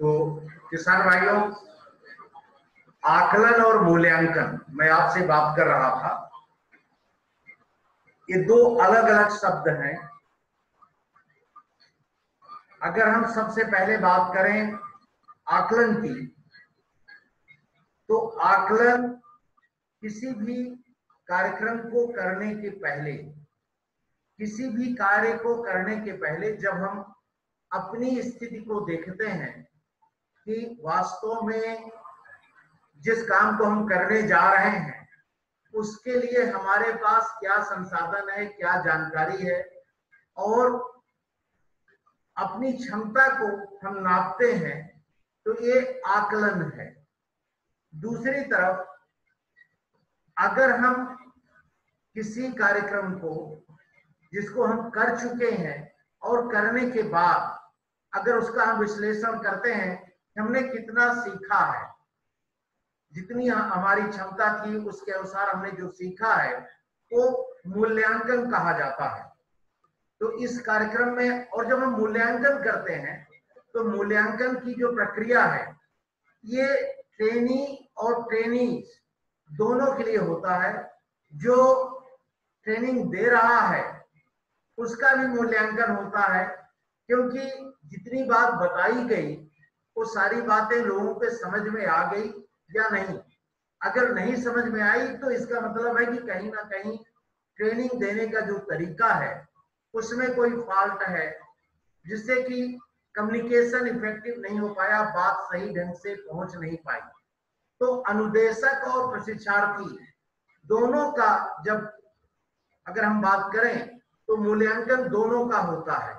तो किसान भाइयों, आकलन और मूल्यांकन मैं आपसे बात कर रहा था, ये दो अलग अलग शब्द हैं। अगर हम सबसे पहले बात करें आकलन की, तो आकलन किसी भी कार्यक्रम को करने के पहले, किसी भी कार्य को करने के पहले जब हम अपनी स्थिति को देखते हैं कि वास्तव में जिस काम को हम करने जा रहे हैं उसके लिए हमारे पास क्या संसाधन है, क्या जानकारी है, और अपनी क्षमता को हम नापते हैं, तो ये आकलन है। दूसरी तरफ अगर हम किसी कार्यक्रम को जिसको हम कर चुके हैं और करने के बाद अगर उसका हम विश्लेषण करते हैं, हमने कितना सीखा है, जितनी हमारी क्षमता थी उसके अनुसार हमने जो सीखा है वो मूल्यांकन कहा जाता है। तो इस कार्यक्रम में, और जब हम मूल्यांकन करते हैं तो मूल्यांकन की जो प्रक्रिया है ये ट्रेनी और ट्रेनीज दोनों के लिए होता है। जो ट्रेनिंग दे रहा है उसका भी मूल्यांकन होता है, क्योंकि जितनी बात बताई गई वो सारी बातें लोगों के समझ में आ गई या नहीं। अगर नहीं समझ में आई तो इसका मतलब है कि कहीं ना कहीं ट्रेनिंग देने का जो तरीका है उसमें कोई फॉल्ट है, जिससे कि कम्युनिकेशन इफेक्टिव नहीं हो पाया, बात सही ढंग से पहुंच नहीं पाई। तो अनुदेशक और प्रशिक्षार्थी दोनों का, जब अगर हम बात करें तो मूल्यांकन दोनों का होता है।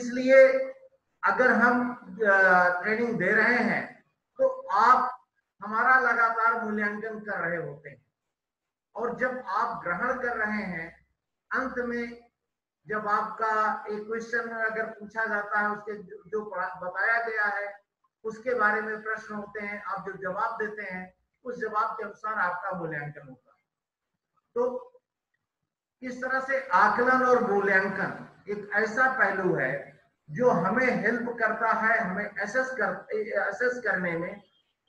इसलिए अगर हम ट्रेनिंग दे रहे हैं तो आप हमारा लगातार मूल्यांकन कर रहे होते हैं, और जब आप ग्रहण कर रहे हैं, अंत में जब आपका एक क्वेश्चन अगर पूछा जाता है, उसके जो बताया गया है उसके बारे में प्रश्न होते हैं, आप जो जवाब देते हैं उस जवाब के अनुसार आपका मूल्यांकन होता है। तो इस तरह से आकलन और मूल्यांकन एक ऐसा पहलू है जो हमें हेल्प करता है, हमें असेस करने में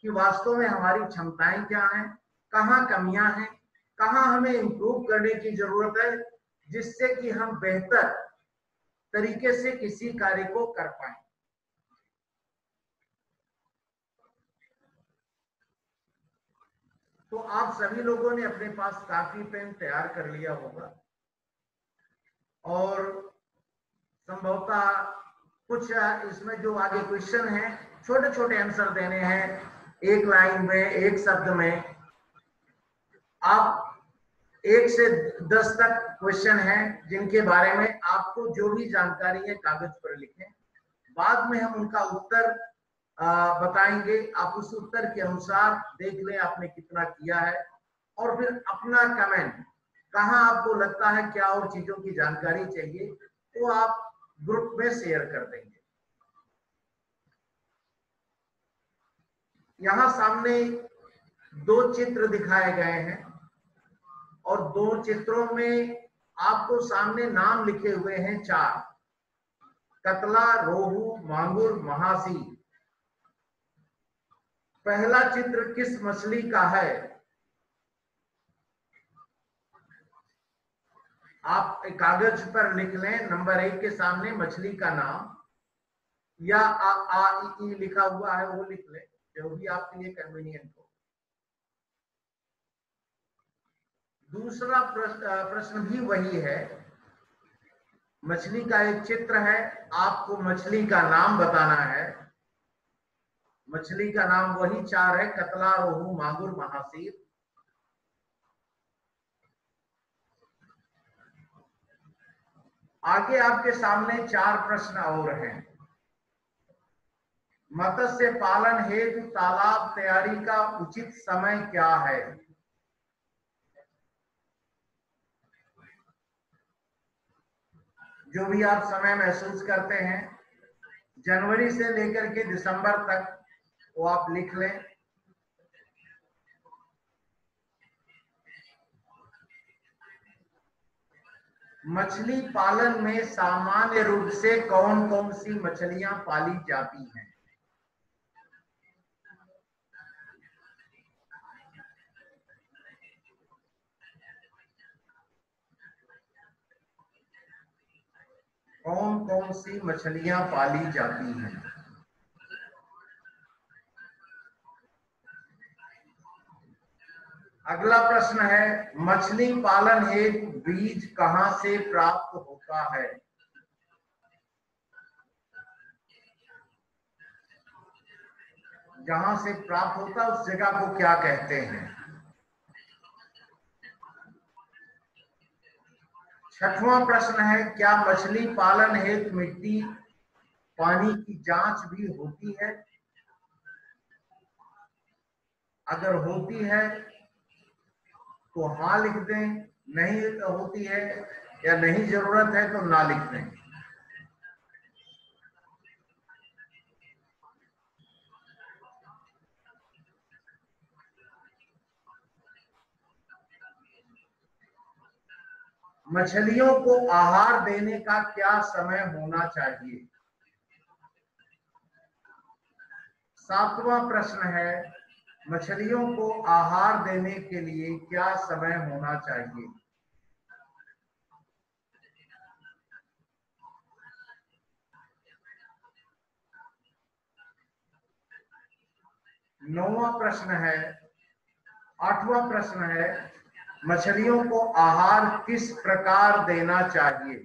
कि वास्तव में हमारी क्षमताएं क्या हैं, कहाँ कमियां हैं, कहाँ हमें इम्प्रूव करने की जरूरत है, जिससे कि हम बेहतर तरीके से किसी कार्य को कर पाए। तो आप सभी लोगों ने अपने पास काफी पेन तैयार कर लिया होगा, और संभवतः कुछ इसमें जो आगे क्वेश्चन हैं छोटे छोटे आंसर देने हैं, एक लाइन में, एक शब्द में। आप 1 से 10 तक क्वेश्चन हैं जिनके बारे में आपको जो भी जानकारी है कागज पर लिखें, बाद में हम उनका उत्तर बताएंगे। आप उस उत्तर के अनुसार देख लें आपने कितना किया है, और फिर अपना कमेंट, कहाँ आपको लगता है क्या और चीजों की जानकारी चाहिए, वो आप ग्रुप में शेयर कर देंगे। यहाँ सामने 2 चित्र दिखाए गए हैं, और 2 चित्रों में आपको सामने नाम लिखे हुए हैं 4, कतला, रोहू, मांगुर, महासी। पहला चित्र किस मछली का है? आप कागज पर लिख लें नंबर 1 के सामने मछली का नाम, या आ, आ, ई, लिखा हुआ है वो लिख लें, जो भी आपके लिए कन्वीनियंट हो। दूसरा प्रश्न भी वही है, मछली का एक चित्र है, आपको मछली का नाम बताना है। मछली का नाम वही 4 है, कतला, रोहू, मांगुर, महासीर। आगे आपके सामने 4 प्रश्न और हैं। मत्स्य पालन हेतु तालाब तैयारी का उचित समय क्या है? जो भी आप समय महसूस करते हैं, जनवरी से लेकर के दिसंबर तक, वो आप लिख लें। मछली पालन में सामान्य रूप से कौन कौन सी मछलियां पाली जाती हैं? कौन कौन सी मछलियां पाली जाती हैं? अगला प्रश्न है, मछली पालन हेतु बीज कहां से प्राप्त होता है? जहां से प्राप्त होता है उस जगह को क्या कहते हैं? छठवां प्रश्न है, क्या मछली पालन हेतु मिट्टी पानी की जांच भी होती है? अगर होती है तो हाँ लिख दें, नहीं होती है या नहीं जरूरत है तो ना लिख दें। मछलियों को आहार देने का क्या समय होना चाहिए? सातवां प्रश्न है, मछलियों को आहार देने के लिए क्या समय होना चाहिए? नौवां प्रश्न है, आठवां प्रश्न है, मछलियों को आहार किस प्रकार देना चाहिए?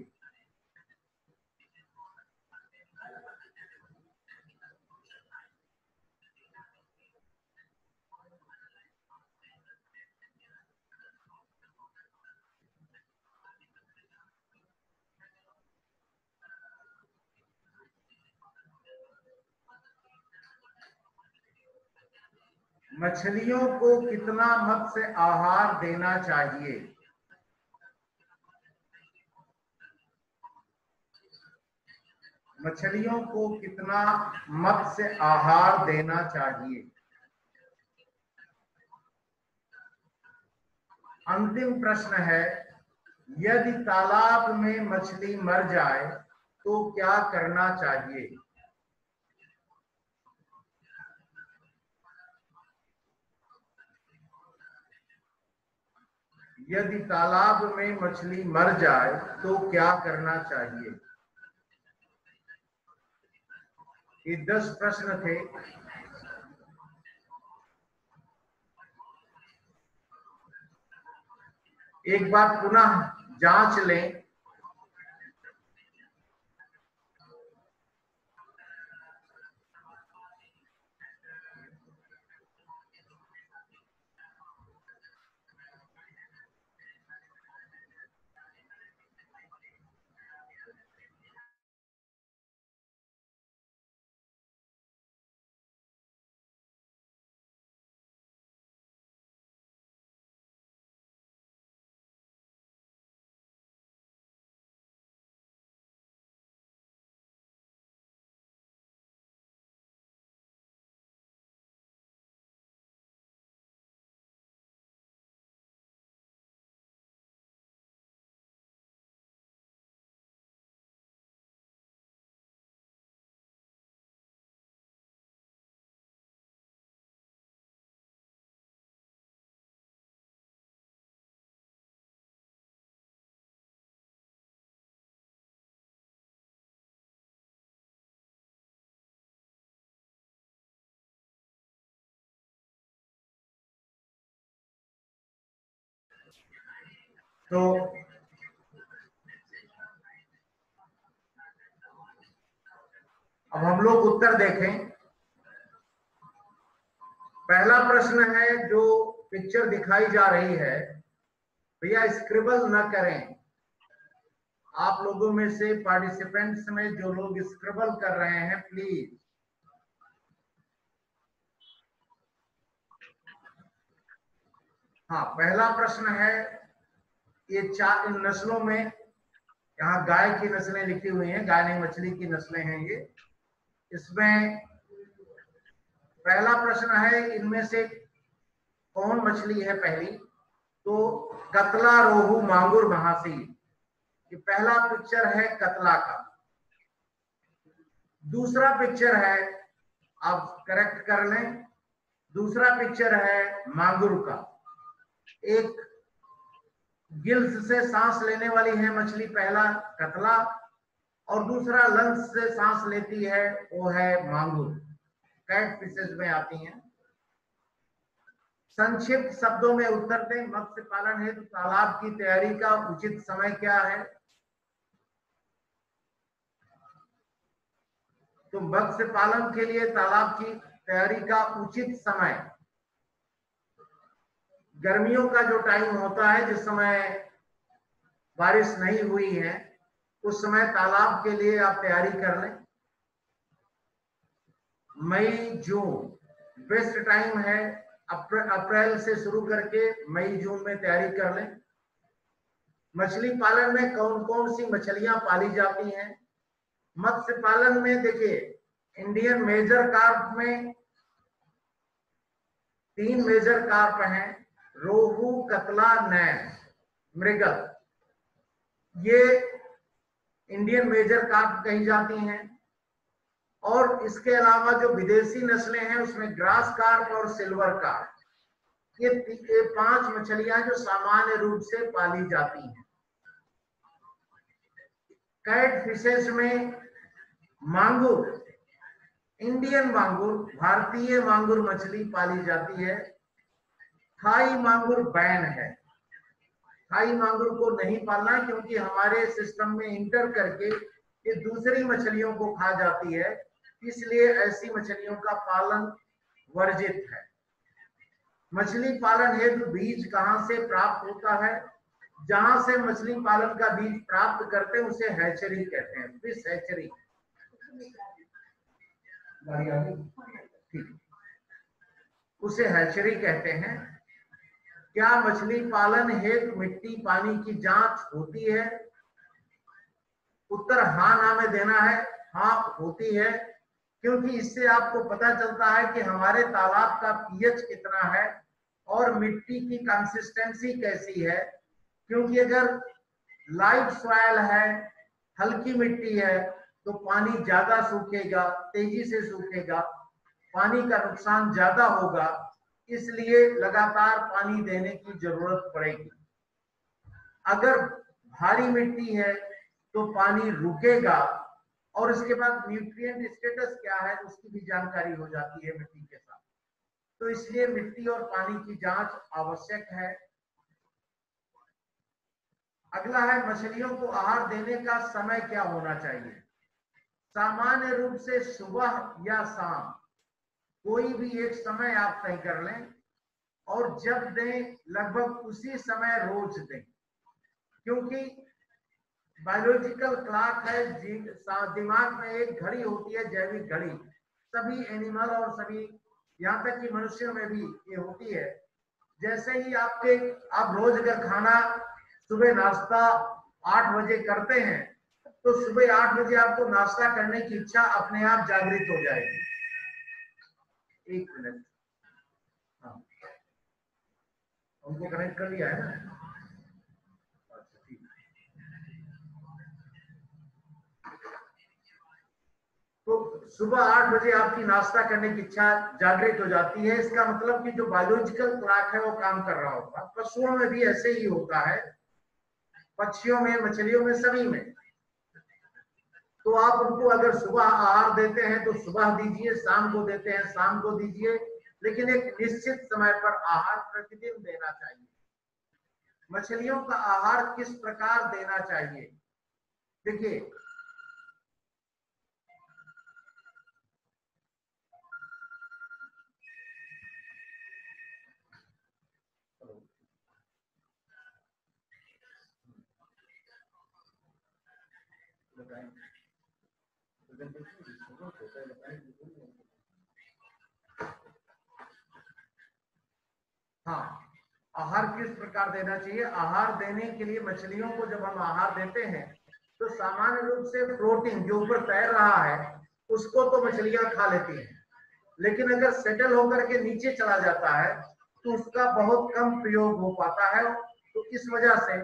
मछलियों को कितना मत्स्य आहार देना चाहिए? मछलियों को कितना मत्स्य आहार देना चाहिए? अंतिम प्रश्न है, यदि तालाब में मछली मर जाए तो क्या करना चाहिए? यदि तालाब में मछली मर जाए तो क्या करना चाहिए? ये 10 प्रश्न थे। एक बार पुनः जांच लें। तो अब हम लोग उत्तर देखें। पहला प्रश्न है, जो पिक्चर दिखाई जा रही है, भैया स्क्रिबल ना करें। आप लोगों में से पार्टिसिपेंट्स में जो लोग स्क्रिबल कर रहे हैं प्लीज हाँ। पहला प्रश्न है, ये 4 नस्लों में, यहाँ गाय की नस्लें लिखी हुई हैं, गाय नहीं मछली की नस्लें हैं ये। इसमें पहला प्रश्न है, इनमें से कौन मछली है पहली? तो कतला, रोहू, मांगुर, महासील, ये पहला पिक्चर है कतला का। दूसरा पिक्चर है, आप करेक्ट कर लें, दूसरा पिक्चर है मांगुर का। एक गिल्स से सांस लेने वाली है मछली पहला कतला, और दूसरा लंग्स से सांस लेती है वो है मांगुर, कैट फिशेज में आती हैं। संक्षिप्त शब्दों में उत्तर दें, मत्स्य पालन हेतु तालाब की तैयारी का उचित समय क्या है? तो मत्स्य पालन के लिए तालाब की तैयारी का उचित समय, गर्मियों का जो टाइम होता है, जिस समय बारिश नहीं हुई है, उस समय तालाब के लिए आप तैयारी कर लें। मई जून बेस्ट टाइम है, अप्रैल से शुरू करके मई जून में तैयारी कर लें। मछली पालन में कौन कौन सी मछलियां पाली जाती हैं? मत्स्य पालन में देखिए, इंडियन मेजर कार्प में 3 मेजर कार्प हैं, रोहू, कतला, नैन, मृगल। ये इंडियन मेजर कार्प कही जाती हैं। और इसके अलावा जो विदेशी नस्लें हैं उसमें ग्रास कार्प और सिल्वर कार्प, ये 5 मछलियां जो सामान्य रूप से पाली जाती हैं। कैट फिशेस में मांगुर, इंडियन मांगुर, भारतीय मांगुर मछली पाली जाती है। थाई मांगुर बैन है, थाई मांगुर को नहीं पालना, क्योंकि हमारे सिस्टम में इंटर करके ये दूसरी मछलियों को खा जाती है, इसलिए ऐसी मछलियों का पालन वर्जित है। मछली पालन हेतु बीज कहाँ से प्राप्त होता है? जहां से मछली पालन का बीज प्राप्त करते हैं उसे हैचरी कहते हैं, फिश हैचरी। उसे हैचरी कहते हैं। क्या मछली पालन हेतु मिट्टी पानी की जांच होती है? उत्तर हाँ ना में देना है। हाँ होती है, क्योंकि इससे आपको पता चलता है कि हमारे तालाब का पीएच कितना है और मिट्टी की कंसिस्टेंसी कैसी है। क्योंकि अगर लाइट सॉइल है, हल्की मिट्टी है, तो पानी ज्यादा सूखेगा, तेजी से सूखेगा, पानी का नुकसान ज्यादा होगा, इसलिए लगातार पानी देने की जरूरत पड़ेगी। अगर भारी मिट्टी है तो पानी रुकेगा। और इसके बाद न्यूट्रिएंट स्टेटस क्या है उसकी भी जानकारी हो जाती है मिट्टी के साथ, तो इसलिए मिट्टी और पानी की जांच आवश्यक है। अगला है, मछलियों को आहार देने का समय क्या होना चाहिए? सामान्य रूप से सुबह या शाम, कोई भी एक समय आप तय कर लें, और जब दें लगभग उसी समय रोज दें, क्योंकि बायोलॉजिकल क्लॉक है, दिमाग में एक घड़ी होती है, जैविक घड़ी, सभी एनिमल और सभी यहाँ तक कि मनुष्यों में भी ये होती है। जैसे ही आप रोज अगर खाना सुबह नाश्ता 8 बजे करते हैं तो सुबह 8 बजे आपको नाश्ता करने की इच्छा अपने आप जागृत हो जाएगी। 1 मिनट, हाँ उनको कनेक्ट कर लिया है ना? तो सुबह 8 बजे आपकी नाश्ता करने की इच्छा जागृत हो जाती है। इसका मतलब कि जो बायोलॉजिकल क्लॉक है वो काम कर रहा होगा। पशुओं में भी ऐसे ही होता है, पक्षियों में, मछलियों में, सभी में। तो आप उनको अगर सुबह आहार देते हैं तो सुबह दीजिए, शाम को देते हैं शाम को दीजिए, लेकिन एक निश्चित समय पर आहार प्रतिदिन देना चाहिए। मछलियों का आहार किस प्रकार देना चाहिए? देखिए, हाँ, आहार किस प्रकार देना चाहिए? आहार देने के लिए मछलियों को जब हम आहार देते हैं तो सामान्य रूप से प्रोटीन जो ऊपर तैर रहा है उसको तो मछलियां खा लेती हैं, लेकिन अगर सेटल होकर के नीचे चला जाता है तो उसका बहुत कम प्रयोग हो पाता है। तो इस वजह से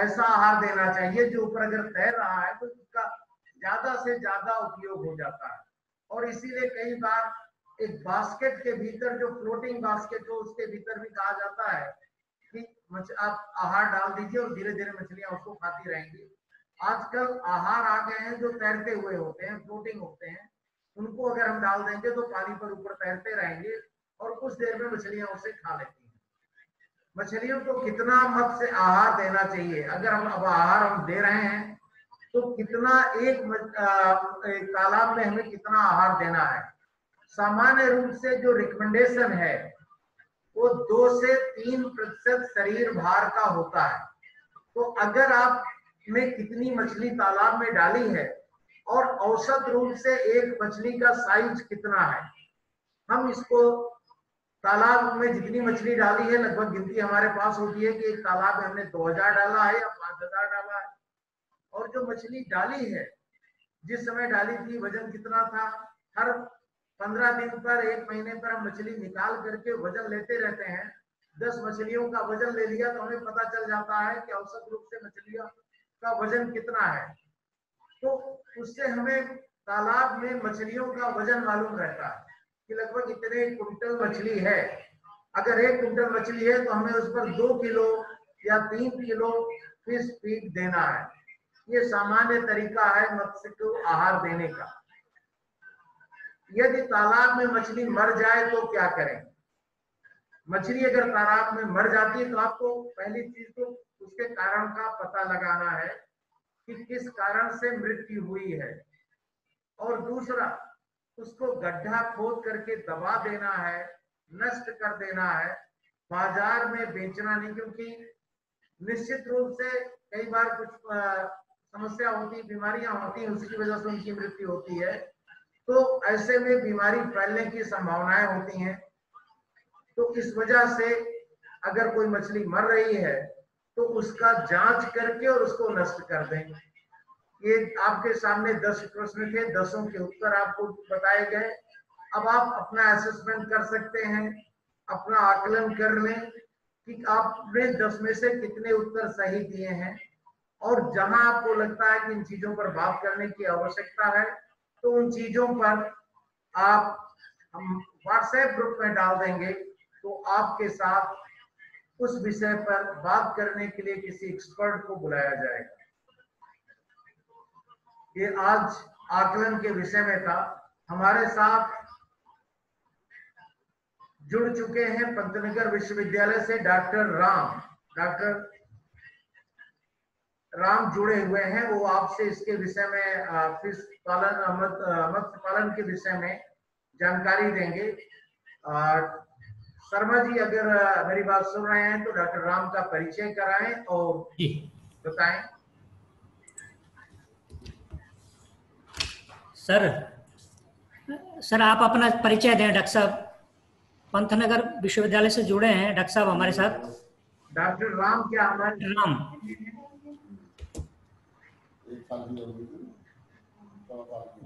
ऐसा आहार देना चाहिए जो ऊपर अगर तैर रहा है तो उसका ज्यादा से ज्यादा उपयोग हो जाता है। और इसीलिए कई बार एक बास्केट के भीतर, जो फ्लोटिंग बास्केट हो, उसके भीतर भी कहा जाता है कि आप आहार डाल दीजिए और धीरे धीरे मछलियां उसको खाती रहेंगी। आजकल आहार आ गए हैं जो तैरते हुए होते हैं, फ्लोटिंग होते हैं, उनको अगर हम डाल देंगे तो पानी पर ऊपर तैरते रहेंगे और कुछ देर में मछलियां उसे खा लेती हैं। मछलियों को कितना मत्स्य आहार देना चाहिए? अगर हम अब आहार हम दे रहे हैं तो कितना एक तालाब में हमें कितना आहार देना है? सामान्य रूप से जो रिकमेंडेशन है वो 2 से 3% शरीर भार का होता है। तो अगर आपने कितनी मछली तालाब में डाली है और औसत रूप से एक मछली का साइज कितना है, हम इसको तालाब में जितनी मछली डाली है लगभग गिनती हमारे पास होती है कि एक तालाब में हमने 2000 डाला है या 5000 डाला है, और जो मछली डाली है जिस समय डाली थी वजन कितना था। हर 15 दिन पर, 1 महीने पर हम मछली निकाल करके वजन लेते रहते हैं। 10 मछलियों का वजन ले लिया तो हमें पता चल जाता है कि औसत रूप से मछलियों का वजन कितना है। तो उससे हमें तालाब में मछलियों का वजन मालूम रहता है कि लगभग इतने कुंटल मछली है। अगर 1 कुंटल मछली है तो हमें उस पर 2 किलो या 3 किलो फिश फीड देना है। ये सामान्य तरीका है मत्स्य को आहार देने का। यदि तालाब में मछली मर जाए तो क्या करें? मछली अगर तालाब में मर जाती है तो आपको पहली चीज तो उसके कारण का पता लगाना है कि किस कारण से मृत्यु हुई है, और दूसरा उसको गड्ढा खोद करके दबा देना है, नष्ट कर देना है, बाजार में बेचना नहीं। क्योंकि निश्चित रूप से कई बार कुछ समस्या होती, बीमारियां होती, उसकी वजह से उनकी मृत्यु होती है। तो ऐसे में बीमारी फैलने की संभावनाएं होती हैं। तो इस वजह से अगर कोई मछली मर रही है तो उसका जांच करके और उसको नष्ट कर देंगे। ये आपके सामने 10 प्रश्न थे, 10 के उत्तर आपको बताए गए। अब आप अपना असेसमेंट कर सकते हैं, अपना आकलन कर लें कि आपने 10 में से कितने उत्तर सही दिए हैं, और जहां आपको लगता है कि इन चीजों पर बात करने की आवश्यकता है तो उन चीजों पर आप व्हाट्सएप ग्रुप में डाल देंगे, तो आपके साथ उस विषय पर बात करने के लिए किसी एक्सपर्ट को बुलाया जाएगा। ये आज आकलन के विषय में था। हमारे साथ जुड़ चुके हैं पंतनगर विश्वविद्यालय से डॉक्टर राम जुड़े हुए हैं। वो आपसे इसके विषय में फिश पालन, मत्स्य पालन के विषय में जानकारी देंगे। शर्मा जी, अगर मेरी बात सुन रहे हैं तो डॉक्टर राम का परिचय कराएं और बताएं। सर आप अपना परिचय दें। डॉक्टर साहब पंतनगर विश्वविद्यालय से जुड़े हैं डॉक्टर साहब हमारे साथ। डॉक्टर राम, क्या हमारे नाम?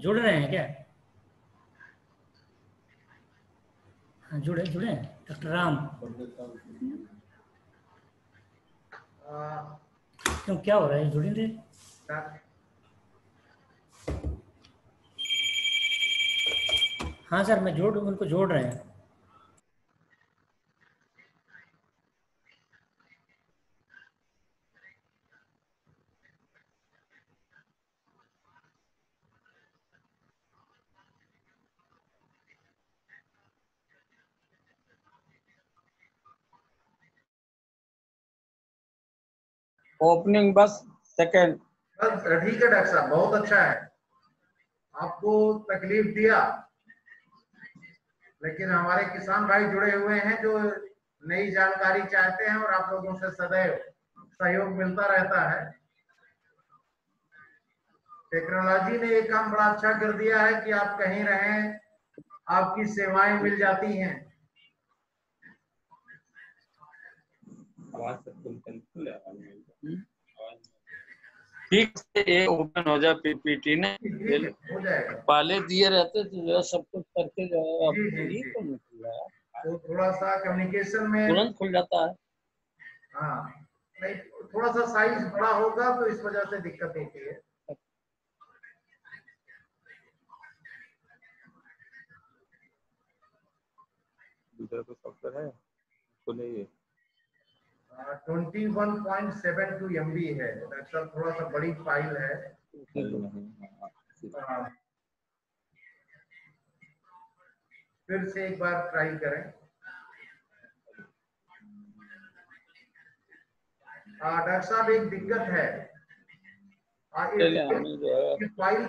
जुड़ रहे हैं क्या? जुड़े हैं डॉक्टर राम। क्यों, क्या हो रहा है? जुड़ेंगे हाँ सर, मैं उनको जोड़ रहे हैं। ओपनिंग बस सेकेंड। ठीक है डॉक्टर साहब, बहुत अच्छा है। आपको तकलीफ दिया, लेकिन हमारे किसान भाई जुड़े हुए हैं जो नई जानकारी चाहते हैं और आप लोगों से सदैव सहयोग मिलता रहता है। टेक्नोलॉजी ने ये काम बड़ा अच्छा कर दिया है कि आप कहीं रहें, आपकी सेवाएं मिल जाती हैं। ठीक से ये ओपन हो जाए पीपीटी ने पहले दिए रहते तो जो है सब कुछ करके जो है तो थोड़ा सा कम्युनिकेशन में तुरंत खुल जाता है। हाँ, नहीं थोड़ा सा साइज बड़ा होगा तो इस वजह से दिक्कत होती है। तो सॉफ्टवेयर है तो नहीं है 21.72 MB है, मतलब थोड़ा सा बड़ी फाइल है। फिर से एक बार ट्राई करें। डॉक्टर साहब एक दिक्कत है, फाइल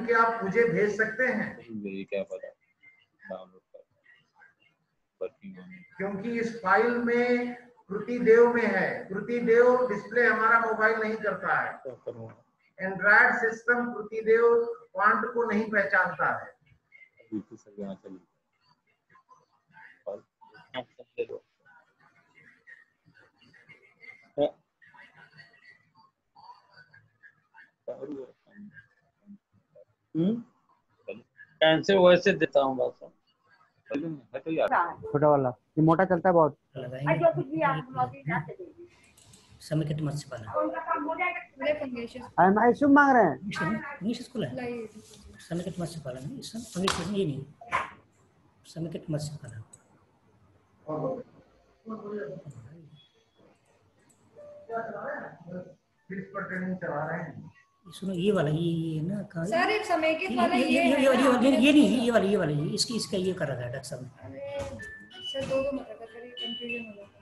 के आप मुझे भेज सकते हैं क्या पता, क्योंकि इस फाइल में कृतिदेव में है, कृतिदेव डिस्प्ले हमारा मोबाइल नहीं करता है, एंड्रॉइड सिस्टम कृतिदेव फॉन्ट को नहीं पहचानता है। कैंसिल वैसे देता हूँ बात साहब, छोटा वाला ये मोटा चलता है बहुत, समेकित मत से पाला आई शुभ मांग रहे हैं, इंग्लिश स्कूल है, समेकित मत से पाला नहीं, इसमें ये नहीं, समेकित मत से पाला। सुनो ये वाला, ये ना सर एक समेकित वाला, ये वाला, ये वाला, ये इसकी इसका ये कर रहा था डॉक्टर साहब ने। सर दो मत कर, ये कंफ्यूजन हो जाता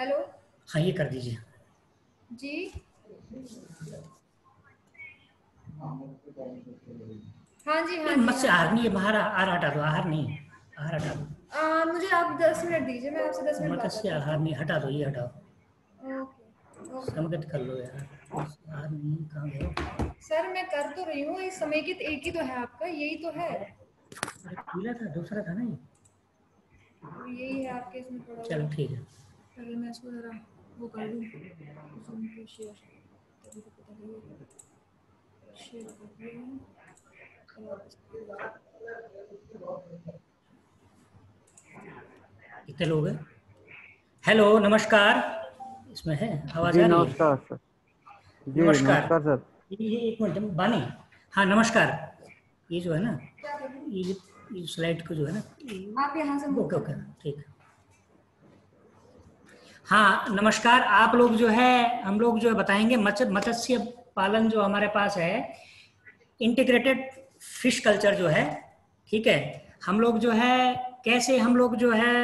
है। हेलो हाँ ये कर दीजिए जी। हाँ जी हाँ मत से आर नहीं, बाहर आर हटा दो, आर नहीं आर हटा दो, मुझे आप 10 मिनट दीजिए, मैं आपसे 10 मिनट बात करता हूँ। आर नहीं हटा दो, ये हटाओ, समेकित कर लो यार, कहाँ गया। सर मैं कर तो रही हूँ, ये समेकित एक ही तो है आपका, यही तो है, पीला था दूसरा था ना, यही है आपके इसमें थोड़ा। चलो ठीक है, पहले मैं इसको जरा वो कर लूँ, कितने लोग हैं। हेलो नमस्कार, इसमें है आवाज आ रही है। नमस्कार सर, नमस्कार सर, ये एक मिनट बानी। हाँ नमस्कार, ये जो है ना ये स्लाइड को जो है ना आप यहाँ से ओके ओके ठीक। हाँ नमस्कार, आप लोग जो है हम लोग जो है बताएंगे मत्स्य पालन जो हमारे पास है, इंटीग्रेटेड फिश कल्चर जो है, ठीक है, हम लोग जो है कैसे हम लोग जो है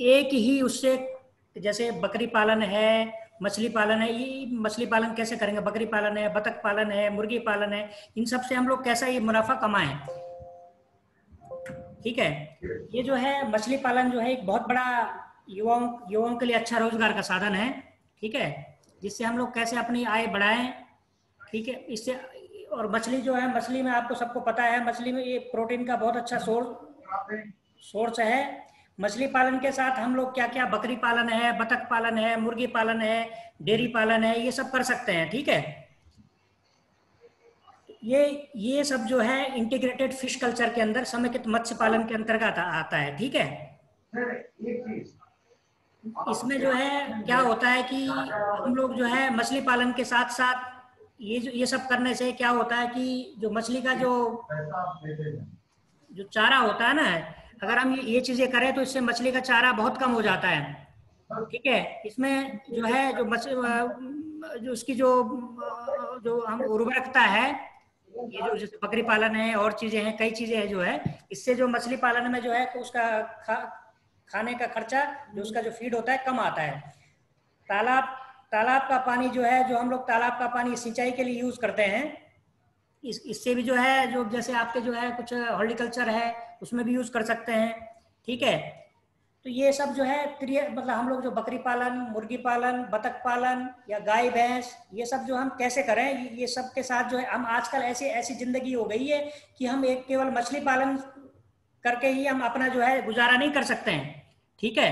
एक ही उससे, जैसे बकरी पालन है, मछली पालन है, ये मछली पालन कैसे करेंगे, बकरी पालन है, बतख पालन है, मुर्गी पालन है, इन सब से हम लोग कैसा ये मुनाफा कमाएं, ठीक है। ये जो है मछली पालन जो है एक बहुत बड़ा युवाओं के लिए अच्छा रोजगार का साधन है, ठीक है, जिससे हम लोग कैसे अपनी आय बढ़ाएं, ठीक है, इससे। और मछली जो है, मछली में आपको सबको पता है, मछली में ये प्रोटीन का बहुत अच्छा सोर्स है। मछली पालन के साथ हम लोग क्या क्या, बकरी पालन है, बतख पालन है, मुर्गी पालन है, डेयरी पालन है, ये सब कर सकते हैं, ठीक है। ये सब जो है इंटीग्रेटेड फिश कल्चर के अंदर, समेकित मत्स्य पालन के अंतर्गत आता है, ठीक है। इसमें जो है क्या होता है कि हम लोग जो है मछली पालन के साथ साथ ये सब करने से क्या होता है कि जो मछली का जो चारा होता है ना, अगर हम ये चीजें करें तो इससे मछली का चारा बहुत कम हो जाता है, ठीक है। इसमें जो है जो मछली जो उसकी जो हम उर्वरकता है, ये जो जैसे बकरी पालन है और चीजें हैं, कई चीजें हैं जो है, इससे जो मछली पालन में जो है उसका खाने का खर्चा जो उसका जो फीड होता है कम आता है। तालाब का पानी जो है, जो हम लोग तालाब का पानी सिंचाई के लिए यूज करते हैं, इससे भी जो है जो जैसे आपके जो है कुछ हॉर्टिकल्चर है उसमें भी यूज कर सकते हैं, ठीक है। तो ये सब जो है मतलब हम लोग जो बकरी पालन, मुर्गी पालन, बतख पालन या गाय भैंस, ये सब जो हम कैसे करें, ये सब के साथ जो है हम आजकल ऐसी जिंदगी हो गई है कि हम एक केवल मछली पालन करके ही हम अपना जो है गुजारा नहीं कर सकते हैं, ठीक है,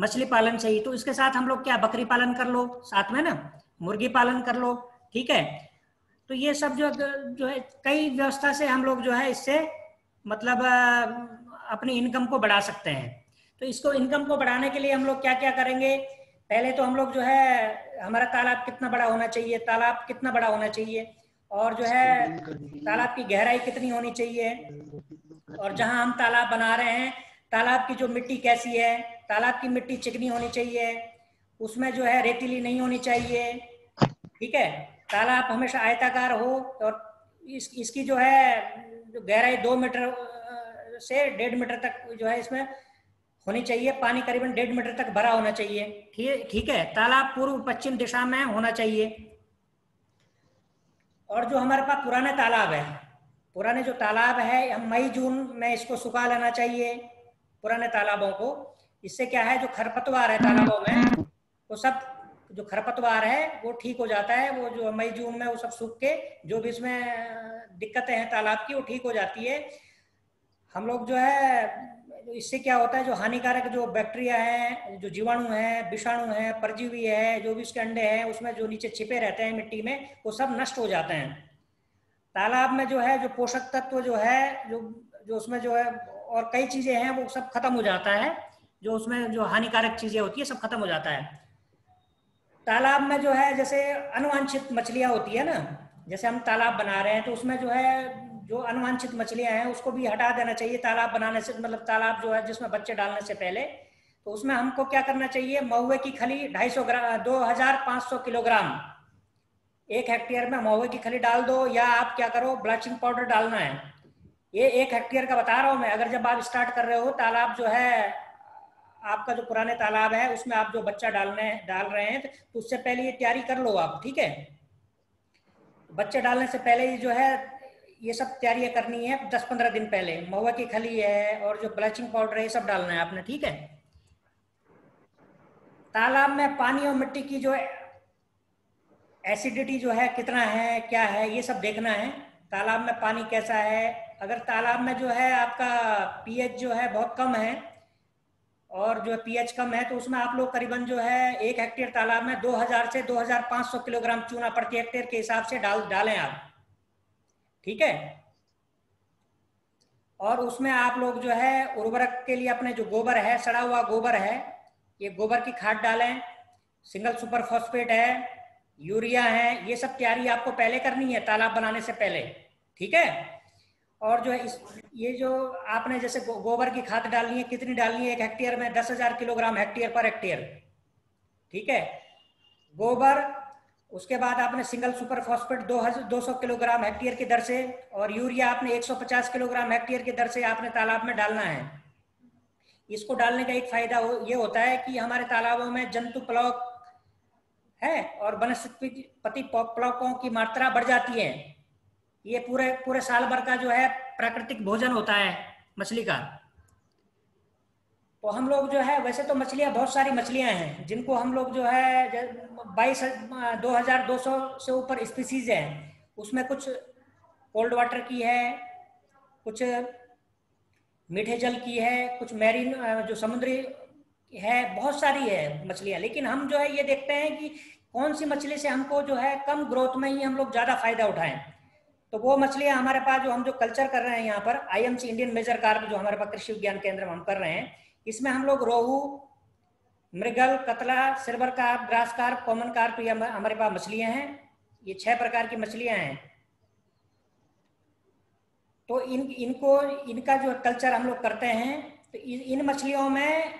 मछली पालन से ही। तो इसके साथ हम लोग क्या बकरी पालन कर लो साथ में ना, मुर्गी पालन कर लो, ठीक है। तो ये सब जो है कई व्यवस्था से हम लोग जो है इससे मतलब अपनी इनकम को बढ़ा सकते हैं। तो इसको इनकम को बढ़ाने के लिए हम लोग क्या क्या करेंगे, पहले तो हम लोग जो है हमारा तालाब कितना बड़ा होना चाहिए, तालाब कितना बड़ा होना चाहिए, और जो है तालाब की गहराई कितनी होनी चाहिए, और जहां हम तालाब बना रहे हैं तालाब की जो मिट्टी कैसी है, तालाब की मिट्टी चिकनी होनी चाहिए, उसमें जो है रेतीली नहीं होनी चाहिए, ठीक है। तालाब हमेशा आयताकार हो और इसकी जो है गहराई 2 मीटर से 1.5 मीटर तक जो है इसमें होनी चाहिए। पानी करीबन 1.5 मीटर तक भरा होना चाहिए, ठीक है। तालाब पूर्व पश्चिम दिशा में होना चाहिए। और जो हमारे पास पुराने तालाब है, पुराने जो तालाब है, हम मई जून में इसको सुखा लेना चाहिए पुराने तालाबों को। इससे क्या है, जो खरपतवार है तालाबों में, वो सब जो खरपतवार है वो ठीक हो जाता है। वो जो मई जून में वो सब सूख के जो भी इसमें दिक्कतें हैं तालाब की वो ठीक हो जाती है। हम लोग जो है इससे क्या होता है, जो हानिकारक जो बैक्टीरिया हैं, जो जीवाणु हैं, विषाणु हैं, परजीवी है, जो भी उसके अंडे हैं, उसमें जो नीचे छिपे रहते हैं मिट्टी में, वो सब नष्ट हो जाते हैं। तालाब में जो है जो पोषक तत्व जो है जो उसमें जो है और कई चीजें हैं वो सब खत्म हो जाता है। जो उसमें जो हानिकारक चीजें होती है सब खत्म हो जाता है। तालाब में जो है जैसे अनुवांछित मछलियां होती है ना, जैसे हम तालाब बना रहे हैं तो उसमें जो है जो अनुवांछित मछलियां हैं उसको भी हटा देना चाहिए तालाब बनाने से, मतलब तालाब जो है जिसमें बच्चे डालने से पहले। तो उसमें हमको क्या करना चाहिए, महुए की खली 2500 किलोग्राम 1 हेक्टेयर में महुए की खली डाल दो। या आप क्या करो, ब्लीचिंग पाउडर डालना है। ये 1 हेक्टेयर का बता रहा हूँ मैं। अगर जब आप स्टार्ट कर रहे हो तालाब जो है आपका, जो पुराने तालाब है उसमें आप जो बच्चा डाल रहे हैं तो उससे पहले ये तैयारी कर लो आप, ठीक है। बच्चे डालने से पहले जो है ये सब तैयारियां करनी है 10-15 दिन पहले। महुआ की खली है और जो ब्लीचिंग पाउडर है ये सब डालना है आपने, ठीक है। तालाब में पानी और मिट्टी की जो एसिडिटी जो है कितना है क्या है ये सब देखना है। तालाब में पानी कैसा है, अगर तालाब में जो है आपका पीएच जो है बहुत कम है और जो पीएच कम है तो उसमें आप लोग करीबन जो है 1 हेक्टेयर तालाब में 2000 से 2500 किलोग्राम चूना प्रति हेक्टेयर के हिसाब से डालें आप, ठीक है। और उसमें आप लोग जो है उर्वरक के लिए अपने जो गोबर है, सड़ा हुआ गोबर है, ये गोबर की खाद डालें। सिंगल सुपर फॉस्फेट है, यूरिया है, ये सब तैयारी आपको पहले करनी है तालाब बनाने से पहले, ठीक है। और जो ये जो आपने जैसे गोबर की खाद डालनी है, कितनी डालनी है 1 हेक्टेयर में, 10,000 किलोग्राम हेक्टेयर पर हेक्टेयर, ठीक है, गोबर। उसके बाद आपने single super phosphate 200 kilogram hectare की दर से और यूरिया आपने 150 किलोग्राम हेक्टेयर की दर से आपने तालाब में डालना है। इसको डालने का एक फायदा ये होता है कि हमारे तालाबों में जंतु प्लवक है और वनस्पति प्लवकों की मात्रा बढ़ जाती है। ये पूरे साल भर का जो है प्राकृतिक भोजन होता है मछली का। तो हम लोग जो है वैसे तो मछलियाँ, बहुत सारी मछलियाँ हैं जिनको हम लोग जो है 2200 से ऊपर स्पीसीज हैं। उसमें कुछ कोल्ड वाटर की है, कुछ मीठे जल की है, कुछ मैरीन जो समुद्री है, बहुत सारी है मछलियाँ। लेकिन हम जो है ये देखते हैं कि कौन सी मछली से हमको जो है कम ग्रोथ में ही हम लोग ज़्यादा फायदा उठाएं। तो वो मछलियाँ हमारे पास जो हम जो कल्चर कर रहे हैं यहाँ पर IMC इंडियन मेजर कार्प, जो हमारे पास कृषि विज्ञान केंद्र में हम कर रहे हैं, इसमें हम लोग रोहू, मृगल, कतला, silver carp, grass carp, common carp, ये हमारे पास मछलियां हैं। ये 6 प्रकार की मछलियां हैं। तो इनका जो कल्चर हम लोग करते हैं, तो इन मछलियों में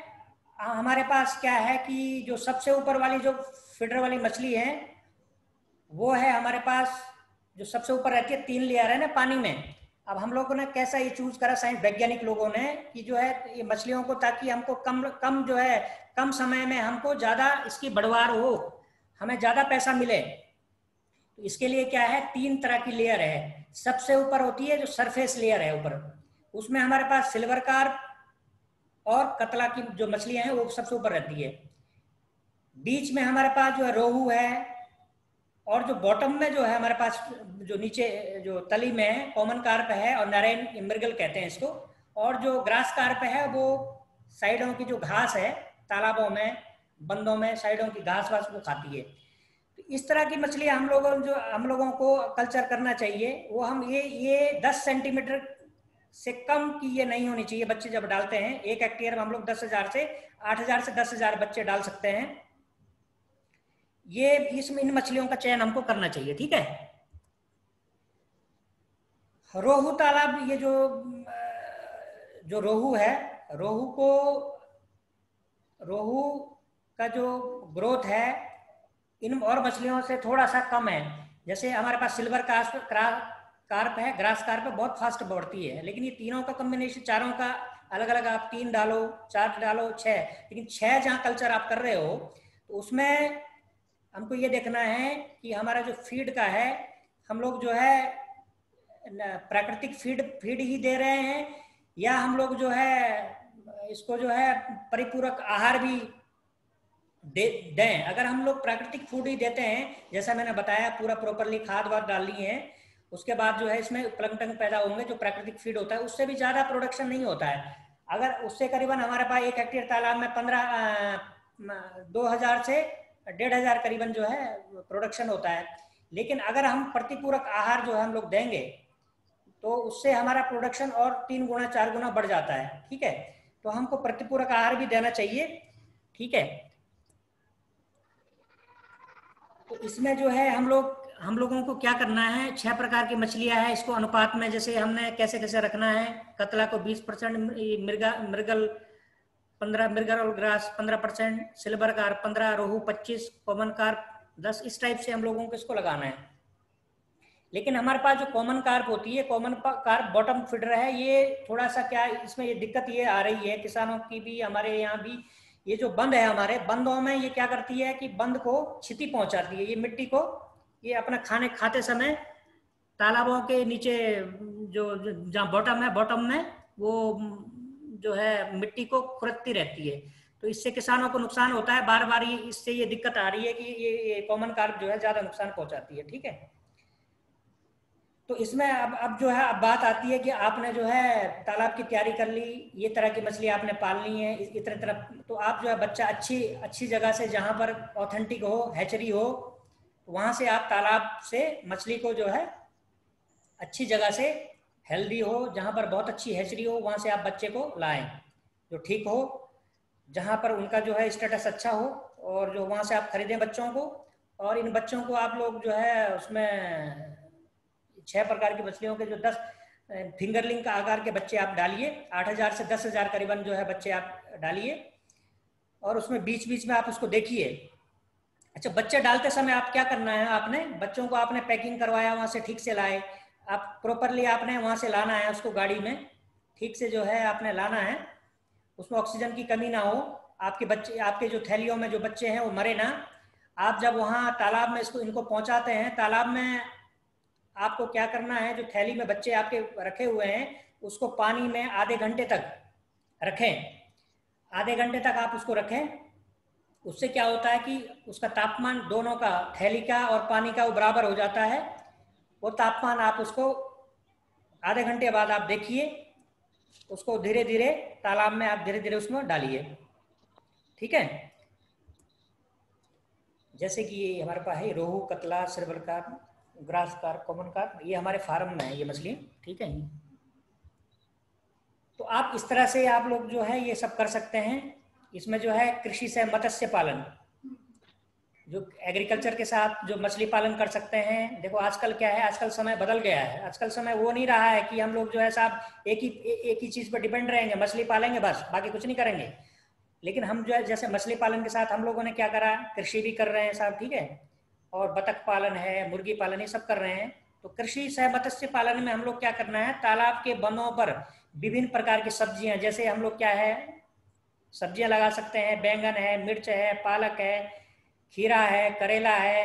हमारे पास क्या है कि जो सबसे ऊपर वाली जो फीडर वाली मछली है वो है हमारे पास जो सबसे ऊपर रहती है, 3 लेयर है ना पानी में। अब हम लोगों ने कैसा ये चूज करा, साइंस वैज्ञानिक लोगों ने, कि जो है ये मछलियों को, ताकि हमको कम जो है कम समय में हमको ज़्यादा इसकी बढ़वार हो, हमें ज़्यादा पैसा मिले। तो इसके लिए क्या है, 3 तरह की लेयर है। सबसे ऊपर होती है जो सरफेस लेयर है ऊपर, उसमें हमारे पास सिल्वर कार्प और कतला की जो मछलियाँ हैं वो सबसे ऊपर रहती है। बीच में हमारे पास जो है रोहू है, और जो बॉटम में जो है हमारे पास जो नीचे जो तली में है कॉमन कार्प है और नारायण मृगल कहते हैं इसको। और जो ग्रास कार्प है वो साइडों की जो घास है तालाबों में, बंदों में साइडों की घास वास वो खाती है। तो इस तरह की मछलियाँ हम लोगों को कल्चर करना चाहिए। वो हम ये 10 सेंटीमीटर से कम की ये नहीं होनी चाहिए। बच्चे जब डालते हैं 1 हेक्टेयर में हम लोग 10,000 से 8,000 से 10,000 बच्चे डाल सकते हैं। ये इसमें इन मछलियों का चयन हमको करना चाहिए, ठीक है। रोहू तालाब, ये जो रोहू है, रोहू को, रोहू का जो ग्रोथ है इन और मछलियों से थोड़ा सा कम है। जैसे हमारे पास सिल्वर कार्प है, ग्रास कार्प है, बहुत फास्ट बढ़ती है, लेकिन ये तीनों का कम्बिनेशन, चारों का अलग अलग आप 3 डालो, 4 डालो, 6, लेकिन 6 जहाँ कल्चर आप कर रहे हो तो उसमें हमको ये देखना है कि हमारा जो फीड का है, हम लोग जो है प्राकृतिक फीड ही दे रहे हैं या हम लोग जो है इसको जो है परिपूरक आहार भी दें। अगर हम लोग प्राकृतिक फूड ही देते हैं, जैसा मैंने बताया पूरा प्रॉपरली खाद वाद डालनी है, उसके बाद जो है इसमें प्लंकटन पैदा होंगे, जो प्राकृतिक फीड होता है उससे भी ज्यादा प्रोडक्शन नहीं होता है। अगर उससे करीबन हमारे पास 1 हेक्टेयर तालाब में 2,000 से 1,500 करीबन जो है प्रोडक्शन होता है। लेकिन अगर हम प्रतिपूरक आहार जो है हम लोग देंगे तो उससे हमारा प्रोडक्शन और 3 गुना 4 गुना बढ़ जाता है। ठीक है, तो हमको प्रतिपूरक आहार भी देना चाहिए। ठीक है, तो इसमें जो है हम लोगों को क्या करना है, 6 प्रकार की मछलियां हैं, इसको अनुपात में जैसे हमने कैसे कैसे रखना है। कतला को 20%, मृगल और ग्रास 15%, सिल्वर कार्प 15%, रोहू 25%, कॉमन कार्प 10%। इस टाइप से हम लोगों को इसको लगाना है। लेकिन हमारे पास जो कॉमन कार्प होती है, कॉमन कार्प बॉटम फीडर है, ये थोड़ा सा क्या इसमें ये दिक्कत ये आ रही है किसानों की भी, हमारे यहाँ भी, ये जो बंद है हमारे बंदों में, ये क्या करती है कि बंद को क्षति पहुंचाती है। ये मिट्टी को ये अपना खाते समय तालाबों के नीचे जो जहाँ बॉटम है, बॉटम में वो जो है मिट्टी को खुरदती रहती है, तो इससे किसानों को नुकसान होता है। बार बार इससे ये दिक्कत आ रही है कि ये कॉमन कार्प जो है ज्यादा नुकसान पहुंचाती है। ठीक है, तो इसमें अब जो है बात आती है कि आपने जो है तालाब की तैयारी कर ली, ये तरह की मछली आपने पालनी है, इतने तरह, तो आप जो है बच्चा अच्छी जगह से, जहाँ पर ऑथेंटिक हो, हैचरी हो, वहाँ से आप तालाब से मछली को जो है अच्छी जगह से, हेल्दी हो, जहाँ पर बहुत अच्छी हैचरी हो, वहाँ से आप बच्चे को लाएं जो ठीक हो, जहाँ पर उनका जो है स्टेटस अच्छा हो, और जो वहाँ से आप खरीदें बच्चों को। और इन बच्चों को आप लोग जो है उसमें 6 प्रकार की मछलियों के जो 10 फिंगरलिंग का आकार के बच्चे आप डालिए, 8,000 से 10,000 करीबन जो है बच्चे आप डालिए, और उसमें बीच बीच में आप उसको देखिए। अच्छा, बच्चे डालते समय आप क्या करना है, आपने बच्चों को आपने पैकिंग करवाया, वहाँ से ठीक से लाए आप, प्रॉपरली आपने वहाँ से लाना है उसको गाड़ी में, ठीक से जो है आपने लाना है, उसमें ऑक्सीजन की कमी ना हो, आपके बच्चे, आपके जो थैलियों में जो बच्चे हैं वो मरे ना। आप जब वहाँ तालाब में इसको इनको पहुँचाते हैं, तालाब में आपको क्या करना है, जो थैली में बच्चे आपके रखे हुए हैं उसको पानी में आधे घंटे तक रखें, आधे घंटे तक आप उसको रखें। उससे क्या होता है कि उसका तापमान दोनों का, थैली का और पानी का, वो बराबर हो जाता है। वो तापमान आप उसको आधे घंटे बाद आप देखिए, उसको धीरे धीरे तालाब में आप धीरे धीरे उसमें डालिए। ठीक है, जैसे कि ये हमारे पास है रोहू, कतला, silver carp, grass carp, common carp, ये हमारे फार्म में है ये मछली। ठीक है, तो आप इस तरह से आप लोग जो है ये सब कर सकते हैं। इसमें जो है कृषि से मत्स्य पालन, जो एग्रीकल्चर के साथ जो मछली पालन कर सकते हैं। देखो आजकल क्या है, आजकल समय बदल गया है, आजकल समय वो नहीं रहा है कि हम लोग जो है साहब एक ही चीज़ पर डिपेंड रहेंगे, मछली पालेंगे बस, बाकी कुछ नहीं करेंगे। लेकिन हम जो है जैसे मछली पालन के साथ हम लोगों ने क्या करा, कृषि भी कर रहे हैं साहब, ठीक है, और बतख पालन है, मुर्गी पालन, ये सब कर रहे हैं। तो कृषि सह मत्स्य पालन में हम लोग क्या करना है, तालाब के बनों पर विभिन्न प्रकार की सब्जियाँ, जैसे हम लोग क्या है सब्जियां लगा सकते हैं, बैंगन है, मिर्च है, पालक है, खीरा है, करेला है,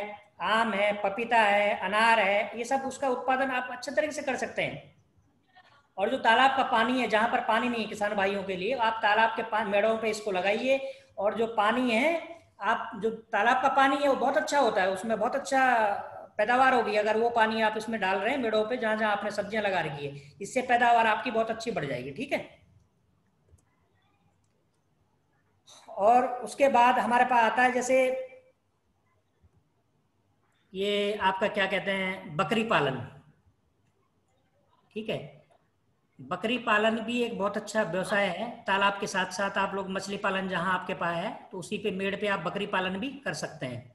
आम है, पपीता है, अनार है, ये सब उसका उत्पादन आप अच्छे तरीके से कर सकते हैं। और जो तालाब का पानी है, जहाँ पर पानी नहीं है किसान भाइयों के लिए, आप तालाब के मेड़ों पे इसको लगाइए। और जो पानी है, आप जो तालाब का पानी है वो बहुत अच्छा होता है, उसमें बहुत अच्छा पैदावार होगी अगर वो पानी आप इसमें डाल रहे हैं मेड़ों पर, जहाँ जहाँ आपने सब्जियाँ लगा रखी है, इससे पैदावार आपकी बहुत अच्छी बढ़ जाएगी। ठीक है, और उसके बाद हमारे पास आता है जैसे ये आपका क्या कहते हैं, बकरी पालन। ठीक है, बकरी पालन भी एक बहुत अच्छा व्यवसाय है। तालाब के साथ साथ आप लोग मछली पालन जहां आपके पास है तो उसी पे मेड़ पे आप बकरी पालन भी कर सकते हैं।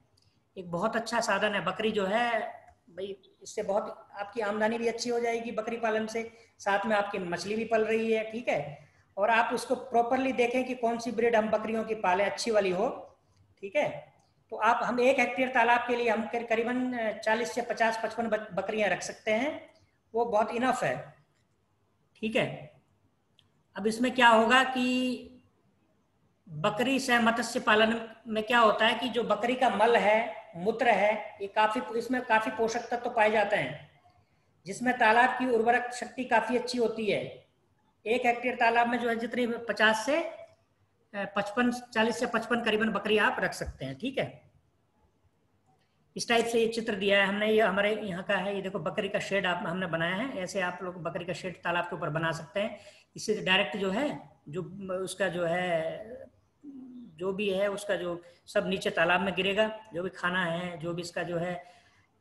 एक बहुत अच्छा साधन है बकरी जो है भाई, इससे बहुत आपकी आमदनी भी अच्छी हो जाएगी बकरी पालन से, साथ में आपकी मछली भी पल रही है। ठीक है, और आप उसको प्रॉपरली देखें कि कौन सी ब्रीड हम बकरियों की पालें, अच्छी वाली हो। ठीक है। तो आप हम 1 हेक्टेयर तालाब के लिए हम करीबन 40 से 50-55 बकरियां रख सकते हैं, वो बहुत इनफ है, ठीक है। अब इसमें क्या होगा कि बकरी से मत्स्य पालन में क्या होता है कि जो बकरी का मल है, मूत्र है, ये काफी, इसमें काफी पोषक तत्व तो पाए जाते हैं, जिसमें तालाब की उर्वरक शक्ति काफी अच्छी होती है। 1 हेक्टेयर तालाब में जो है जितनी 40 से 55 करीबन बकरी आप रख सकते हैं, ठीक है। इस टाइप से ये चित्र दिया है हमने, ये हमारे यहाँ का है, ये देखो बकरी का शेड आप हमने बनाया है। ऐसे आप लोग बकरी का शेड तालाब के ऊपर बना सकते हैं, इससे डायरेक्ट जो है जो उसका जो है जो भी है उसका जो सब नीचे तालाब में गिरेगा, जो भी खाना है, जो भी इसका जो है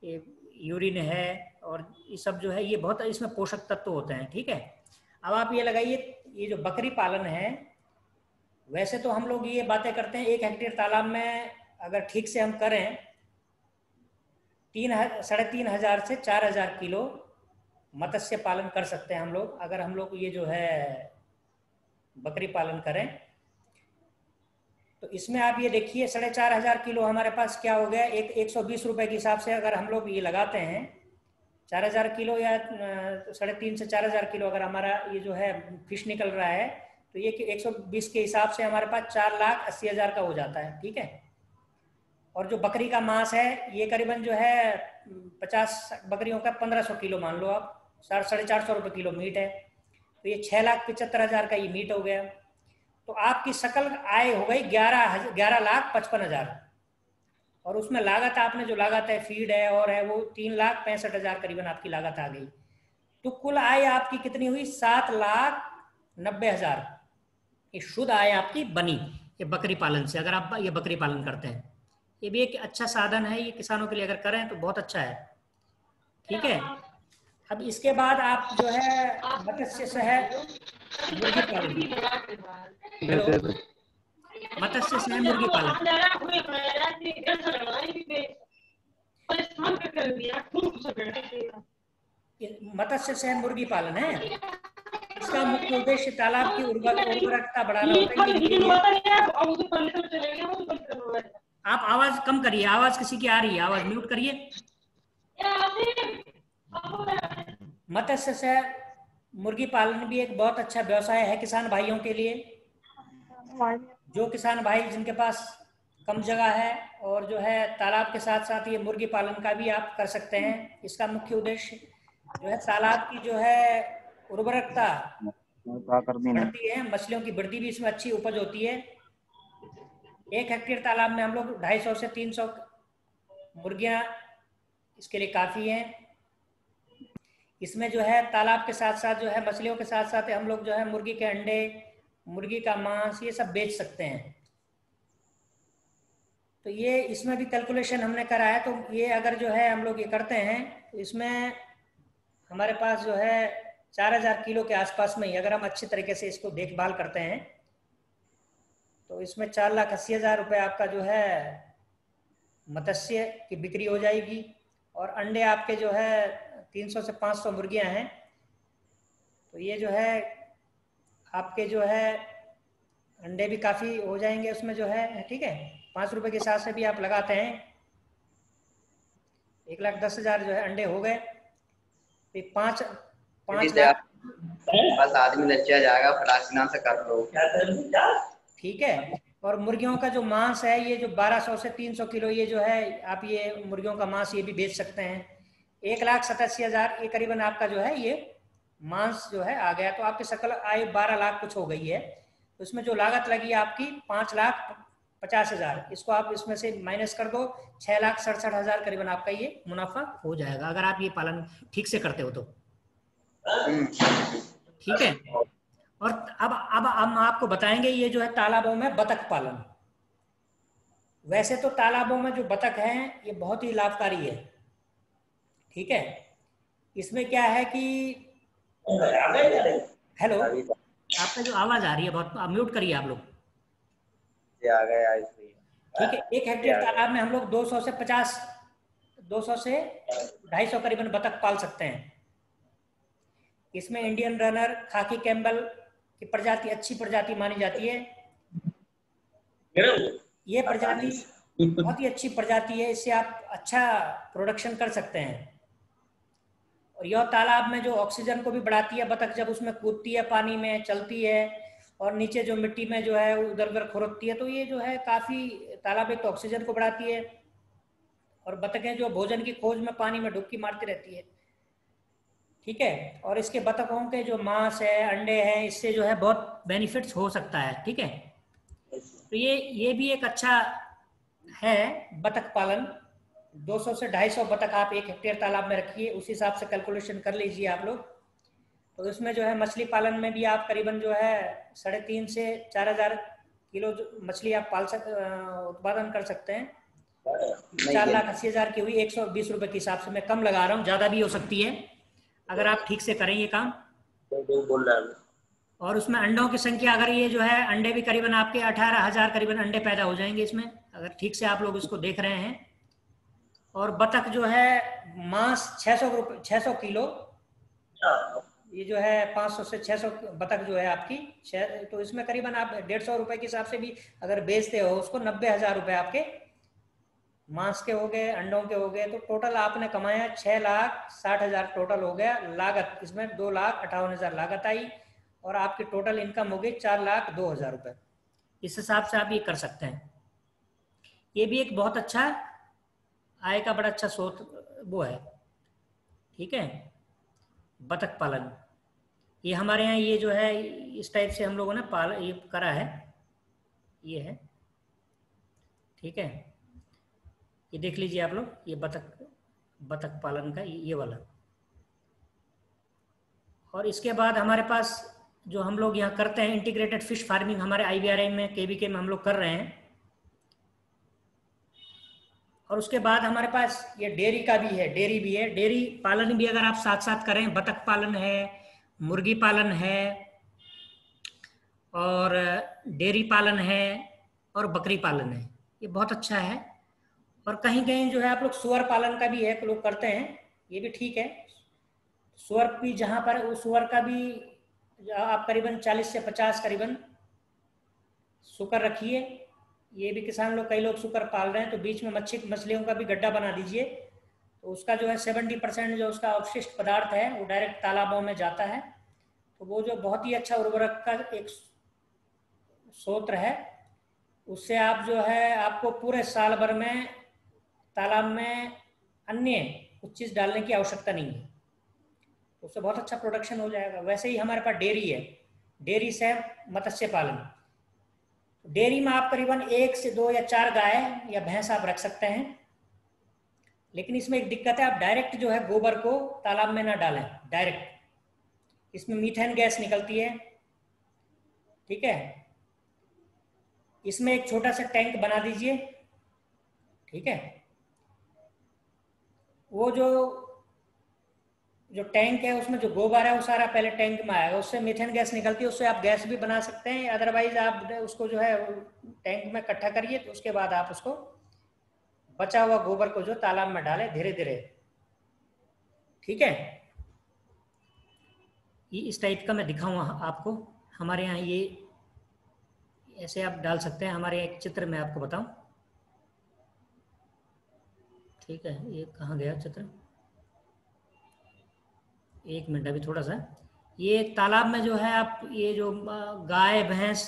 यूरिन है और ये सब जो है, ये बहुत इसमें पोषक तत्व होते हैं, ठीक है। अब आप ये लगाइए, ये जो बकरी पालन है, वैसे तो हम लोग ये बातें करते हैं 1 हेक्टेयर तालाब में अगर ठीक से हम करें 3,500 से 4,000 किलो मत्स्य पालन कर सकते हैं हम लोग, अगर हम लोग ये जो है बकरी पालन करें। तो इसमें आप ये देखिए 4,500 किलो हमारे पास क्या हो गया, 120 रुपये के हिसाब से अगर हम लोग ये लगाते हैं 4,000 किलो या 3,500 से 4,000 किलो अगर हमारा ये जो है फिश निकल रहा है, तो ये 120 के हिसाब से हमारे पास 4,80,000 का हो जाता है, ठीक है। और जो बकरी का मांस है ये करीबन जो है 50 बकरियों का 1,500 किलो मान लो आप, 450 रुपये किलो मीट है, तो ये 6,75,000 का ये मीट हो गया। तो आपकी सकल आय हो गई 11,55,000, और उसमें लागत आपने जो लागत है फीड है और है वो 3,65,000 करीबन आपकी लागत आ गई। तो कुल आय आपकी कितनी हुई, 7,90,000 ये शुद्ध आय आपकी बनी, ये बकरी पालन से, अगर आप ये बकरी पालन करते हैं। ये भी एक अच्छा साधन है, ये किसानों के लिए अगर करें तो बहुत अच्छा है, ठीक है। अब इसके बाद आप जो है मत्स्य से है मुर्गी पालन, मत्स्य से है मुर्गी पालन, मत्स्य से है मुर्गी पालन है। इसका मुख्य उद्देश्य तालाब की उर्वरकता बढ़ाना होता है। आप आवाज कम करिए, आवाज किसी की आ रही है, आवाज म्यूट करिए। मत्स्य से मुर्गी पालन भी एक बहुत अच्छा व्यवसाय है किसान भाइयों के लिए, जो किसान भाई जिनके पास कम जगह है और जो है तालाब के साथ साथ ये मुर्गी पालन का भी आप कर सकते हैं। इसका मुख्य उद्देश्य जो है तालाब की जो है उर्वरकता बढ़ती है, मछलियों की वृद्धि भी इसमें अच्छी उपज होती है। 1 हेक्टेयर तालाब में हम लोग 250 से 300 मुर्गियां इसके लिए काफ़ी हैं। इसमें जो है तालाब के साथ साथ जो है मछलियों के साथ साथ हम लोग जो है मुर्गी के अंडे, मुर्गी का मांस, ये सब बेच सकते हैं। तो ये इसमें भी कैलकुलेशन हमने करा है, तो ये अगर जो है हम लोग ये करते हैं तो इसमें हमारे पास जो है 4,000 किलो के आसपास में ही अगर हम अच्छे तरीके से इसको देखभाल करते हैं तो इसमें 4,80,000 रुपये आपका जो है मत्स्य की बिक्री हो जाएगी। और अंडे आपके जो है 300 से 500 मुर्गियां हैं, तो ये जो है आपके जो है अंडे भी काफ़ी हो जाएंगे उसमें जो है, ठीक है। 5 रुपये के हिसाब से भी आप लगाते हैं, 1,10,000 जो है अंडे हो गए। 5 लाख आदमी लच्चा जाएगा, फलासिना से कर लो, ठीक है। और मुर्गियों का जो मांस है ये जो 1,200 से 300 किलो ये जो है आप ये मुर्गियों का मांस ये भी बेच सकते हैं। 1,87,000 ये करीबन आपका जो है ये मांस जो है आ गया। तो आपकी सकल आय 12 लाख कुछ हो गई है। तो इसमें जो लागत लगी आपकी 5,50,000, इसको आप इसमें से माइनस कर दो, 6,67,000 करीबन आपका ये मुनाफा हो जाएगा अगर आप ये पालन ठीक से करते हो तो, ठीक है। और अब हम आपको बताएंगे ये जो है तालाबों में बतख पालन। वैसे तो तालाबों में जो बतख हैं ये बहुत ही लाभकारी है, ठीक है। इसमें क्या है कि हेलो, आपका जो आवाज आ रही है बहुत, म्यूट करिए आप लोग, आ गया, ठीक है। 1 हेक्टेयर तालाब में हम लोग 200 से 250, 200 से 250 करीबन बतख पाल सकते हैं। इसमें इंडियन रनर, खाकी कैम्बल की प्रजाति अच्छी प्रजाति मानी जाती है। ये प्रजाति बहुत ही अच्छी प्रजाति है, इससे आप अच्छा प्रोडक्शन कर सकते हैं। और यह तालाब में जो ऑक्सीजन को भी बढ़ाती है, बतख जब उसमें कूदती है, पानी में चलती है और नीचे जो मिट्टी में जो है उधर उधर खुरकती है, तो ये जो है काफी तालाब एक तो ऑक्सीजन को बढ़ाती है और बतखें जो भोजन की खोज में पानी में डुबकी मारती रहती है, ठीक है। और इसके बतखों के जो मांस है, अंडे हैं, इससे जो है बहुत बेनिफिट्स हो सकता है, ठीक है। तो ये भी एक अच्छा है बतख पालन। 200 से 250 बतख आप 1 हेक्टेयर तालाब में रखिए, उसी हिसाब से कैलकुलेशन कर लीजिए आप लोग। तो इसमें जो है मछली पालन में भी आप करीबन जो है 3,500 से 4,000 किलो मछली आप उत्पादन कर सकते हैं। 4,80,000 की हुई, 120 रुपए के हिसाब से मैं कम लगा रहा हूँ, ज्यादा भी हो सकती है अगर आप ठीक से करें ये काम। और उसमें अंडों की संख्या अगर ये जो है अंडे भी करीबन आपके 18,000 करीबन अंडे पैदा हो जाएंगे इसमें, अगर ठीक से आप लोग इसको देख रहे हैं। और बतख जो है मांस 600 किलो, ये जो है 500 से 600 बतख जो है आपकी, तो इसमें करीबन आप 150 रुपए के हिसाब से भी अगर बेचते हो उसको, 90,000 रुपए आपके मांस के हो गए, अंडों के हो गए। तो टोटल आपने कमाया 6,60,000 टोटल हो गया लागत, इसमें 2,58,000 लागत आई और आपकी टोटल इनकम हो गई 4,02,000 रुपए। इस हिसाब से आप ये कर सकते हैं। ये भी एक बहुत अच्छा आय का बड़ा अच्छा स्रोत वो है, ठीक है, बतख पालन। ये हमारे यहाँ ये जो है इस टाइप से हम लोगों ने ये करा है, ये है, ठीक है। ये देख लीजिए आप लोग, ये बतख पालन का ये वाला। और इसके बाद हमारे पास जो हम लोग यहाँ करते हैं इंटीग्रेटेड फिश फार्मिंग, हमारे IVRI में KVK में हम लोग कर रहे हैं। और उसके बाद हमारे पास ये डेयरी का भी है, डेयरी भी है। डेयरी पालन भी अगर आप साथ साथ करें, बतख पालन है, मुर्गी पालन है और डेयरी पालन है और बकरी पालन है, ये बहुत अच्छा है। और कहीं कहीं जो है आप लोग सुअर पालन का भी है, लोग करते हैं, ये भी ठीक है। सुअर भी जहाँ पर वो सुअर का भी आप करीबन 40 से 50 करीबन सुअर रखिए, ये भी किसान लोग, कई लोग सुअर पाल रहे हैं। तो बीच में मछलियों का भी गड्ढा बना दीजिए, तो उसका जो है 70% जो उसका अवशिष्ट पदार्थ है वो डायरेक्ट तालाबों में जाता है, तो वो जो बहुत ही अच्छा उर्वरक का एक स्रोत है, उससे आप जो है आपको पूरे साल भर में तालाब में अन्य कुछ चीज़ डालने की आवश्यकता नहीं है, उससे बहुत अच्छा प्रोडक्शन हो जाएगा। वैसे ही हमारे पास डेयरी है, डेयरी से मत्स्य पालन। डेयरी में आप करीबन 1 से 2 या 4 गाय या भैंस आप रख सकते हैं, लेकिन इसमें एक दिक्कत है, आप डायरेक्ट जो है गोबर को तालाब में ना डालें डायरेक्ट, इसमें मीथेन गैस निकलती है, ठीक है। इसमें एक छोटा सा टैंक बना दीजिए, ठीक है। वो जो टैंक है उसमें जो गोबर है वो सारा पहले टैंक में आएगा, उससे मीथेन गैस निकलती है, उससे आप गैस भी बना सकते हैं। अदरवाइज आप उसको जो है टैंक में इकट्ठा करिए, तो उसके बाद आप उसको बचा हुआ गोबर को जो तालाब में डालें धीरे धीरे, ठीक है। ये इस टाइप का मैं दिखाऊँ आपको, हमारे यहाँ ये ऐसे आप डाल सकते हैं, हमारे एक चित्र में आपको बताऊं, ठीक है। ये कहाँ गया चित्र, 1 मिनट अभी थोड़ा सा। ये तालाब में जो है आप ये जो गाय भैंस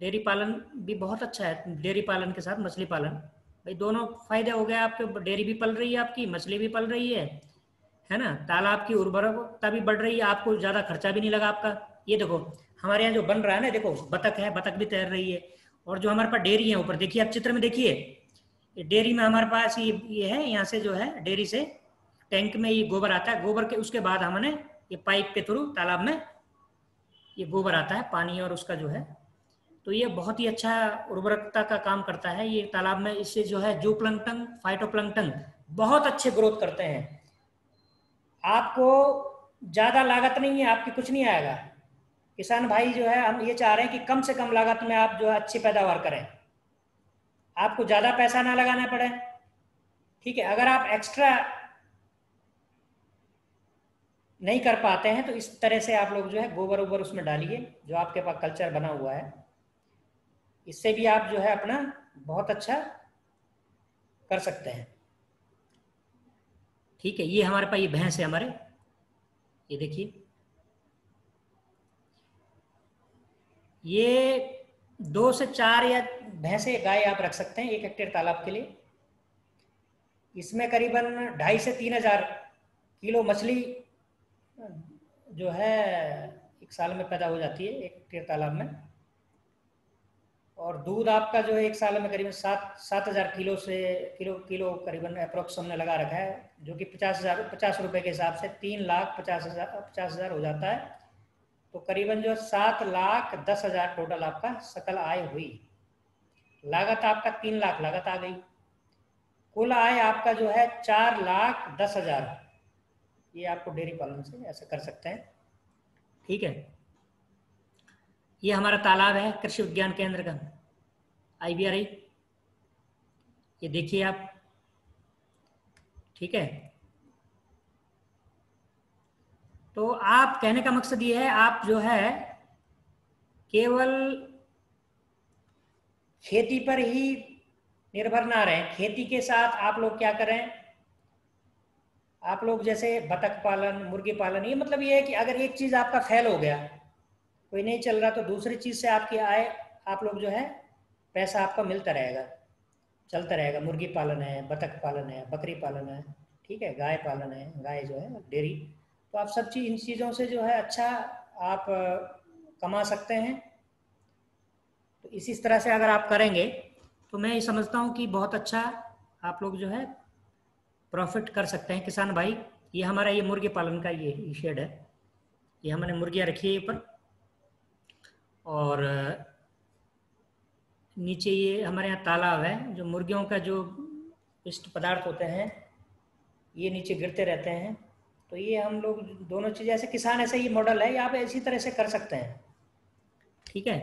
डेयरी पालन भी बहुत अच्छा है, डेयरी पालन के साथ मछली पालन, भाई दोनों फायदे हो गए आपके, डेयरी भी पल रही है आपकी, मछली भी पल रही है ना, तालाब की उर्वरकता भी बढ़ रही है, आपको ज़्यादा खर्चा भी नहीं लगा आपका। ये देखो हमारे यहाँ जो बन रहा है ना, देखो बतख है, बतख भी तैर रही है, और जो हमारे पास डेयरी है ऊपर देखिए, आप चित्र में देखिए, डेयरी में हमारे पास ये है, यहाँ से जो है डेयरी से टैंक में ये गोबर आता है, गोबर के उसके बाद हमने ये पाइप के थ्रू तालाब में ये गोबर आता है पानी और उसका जो है, तो ये बहुत ही अच्छा उर्वरकता का काम करता है ये तालाब में। इससे जो है जूप्लैंक्टन, फाइटोप्लैंक्टन बहुत अच्छे ग्रोथ करते हैं, आपको ज़्यादा लागत नहीं है, आपकी कुछ नहीं आएगा। किसान भाई जो है हम ये चाह रहे हैं कि कम से कम लागत में आप जो है अच्छी पैदावार करें, आपको ज़्यादा पैसा ना लगाना पड़े, ठीक है। अगर आप एक्स्ट्रा नहीं कर पाते हैं तो इस तरह से आप लोग जो है गोबर उबर उसमें डालिए, जो आपके पास कल्चर बना हुआ है, इससे भी आप जो है अपना बहुत अच्छा कर सकते हैं। ठीक है, ये हमारे पास ये भैंस है हमारे, ये देखिए ये 2 से 4 या भैंसे गाय आप रख सकते हैं एक हेक्टेयर तालाब के लिए। इसमें करीबन 2500 से 3000 किलो मछली जो है एक साल में पैदा हो जाती है एक हेक्टेयर तालाब में, और दूध आपका जो है एक साल में करीबन 7,000 किलो से किलो करीबन अप्रोक्स हमने लगा रखा है, जो कि 50,000 रुपये के हिसाब से 3,50,000 हो जाता है। तो करीबन जो 7,10,000 टोटल आपका सकल आय हुई। लागत आपका 3 लाख लागत आ गई। कुल आय आपका जो है 4,10,000। ये आपको डेयरी पालन से ऐसे कर सकते हैं। ठीक है, ये हमारा तालाब है कृषि विज्ञान केंद्र का IVRI, ये देखिए आप। ठीक है, तो आप कहने का मकसद ये है आप जो है केवल खेती पर ही निर्भर ना रहें। खेती के साथ आप लोग क्या करें, आप लोग जैसे बतख पालन, मुर्गी पालन, ये मतलब ये है कि अगर एक चीज आपका फेल हो गया, कोई नहीं चल रहा, तो दूसरी चीज से आपकी आय, आप लोग जो है पैसा आपका मिलता रहेगा, चलता रहेगा। मुर्गी पालन है, बतख पालन है, बकरी पालन है, ठीक है, गाय पालन है, गाय जो है डेयरी, तो आप सब चीज इन चीज़ों से जो है अच्छा आप कमा सकते हैं। तो इसी तरह से अगर आप करेंगे तो मैं ये समझता हूँ कि बहुत अच्छा आप लोग जो है प्रॉफिट कर सकते हैं किसान भाई। ये हमारा ये मुर्गी पालन का ये शेड है, ये हमने मुर्गियाँ रखी है ये पर, और नीचे ये हमारे यहाँ तालाब है। जो मुर्गियों का जो पिष्ट पदार्थ होते हैं ये नीचे गिरते रहते हैं, तो ये हम लोग दोनों चीज़ें ऐसे किसान, ऐसे ये मॉडल है, ये आप इसी तरह से कर सकते हैं। ठीक है,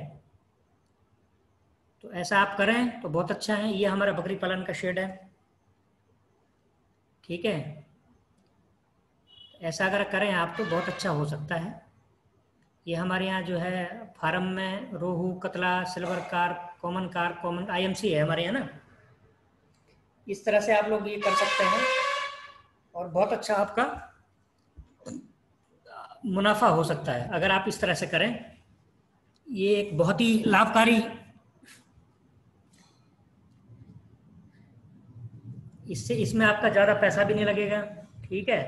तो ऐसा आप करें तो बहुत अच्छा है। ये हमारा बकरी पालन का शेड है। ठीक है, ऐसा अगर करें आप तो बहुत अच्छा हो सकता है। ये हमारे यहाँ जो है फार्म में रोहू, कतला, सिल्वर कार्प, कॉमन IMC है हमारे यहाँ ना। इस तरह से आप लोग ये कर सकते हैं और बहुत अच्छा आपका मुनाफा हो सकता है अगर आप इस तरह से करें। ये एक बहुत ही लाभकारी, इससे इसमें आपका ज़्यादा पैसा भी नहीं लगेगा। ठीक है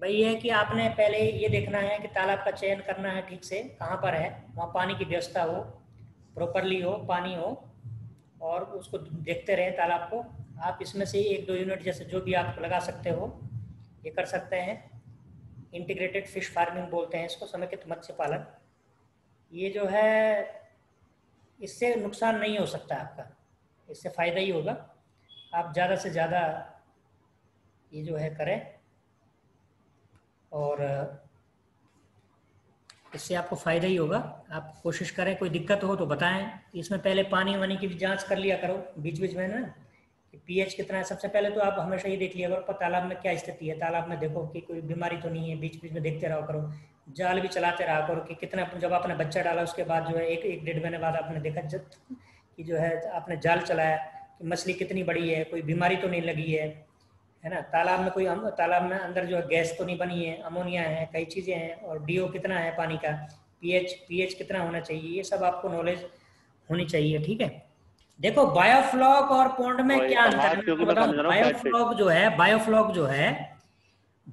भाई, ये है कि आपने पहले ये देखना है कि तालाब का चयन करना है ठीक से, कहाँ पर है, वहाँ पानी की व्यवस्था हो, प्रॉपरली हो, पानी हो, और उसको देखते रहें तालाब को। आप इसमें से 1-2 यूनिट जैसे जो भी आप लगा सकते हो ये कर सकते हैं। इंटीग्रेटेड फिश फार्मिंग बोलते हैं इसको, समेकित मत्स्य पालन। ये जो है इससे नुकसान नहीं हो सकता आपका, इससे फ़ायदा ही होगा। आप ज़्यादा से ज़्यादा ये जो है करें और इससे आपको फ़ायदा ही होगा। आप कोशिश करें, कोई दिक्कत हो तो बताएं। इसमें पहले पानी वानी की भी जांच कर लिया करो बीच बीच में ना, कि pH कितना है। सबसे पहले तो आप हमेशा ये देख लिया करो तालाब में क्या स्थिति है, तालाब में देखो कि कोई बीमारी तो नहीं है, बीच बीच में देखते रहो करो। जाल भी चलाते रहा करो कि कितना, जब आपने बच्चा डाला उसके बाद जो है 1-1.5 महीने बाद आपने देखा कि जो है आपने जाल चलाया कि मछली कितनी बड़ी है, कोई बीमारी तो नहीं लगी है ना। तालाब में कोई तालाब में अंदर जो है गैस तो नहीं बनी है, अमोनिया है, कई चीज़ें हैं, और DO कितना है पानी का, pH कितना होना चाहिए, ये सब आपको नॉलेज होनी चाहिए। ठीक है, देखो बायोफ्लॉक और पॉन्ड में क्या अंतर है। बायोफ्लॉक जो है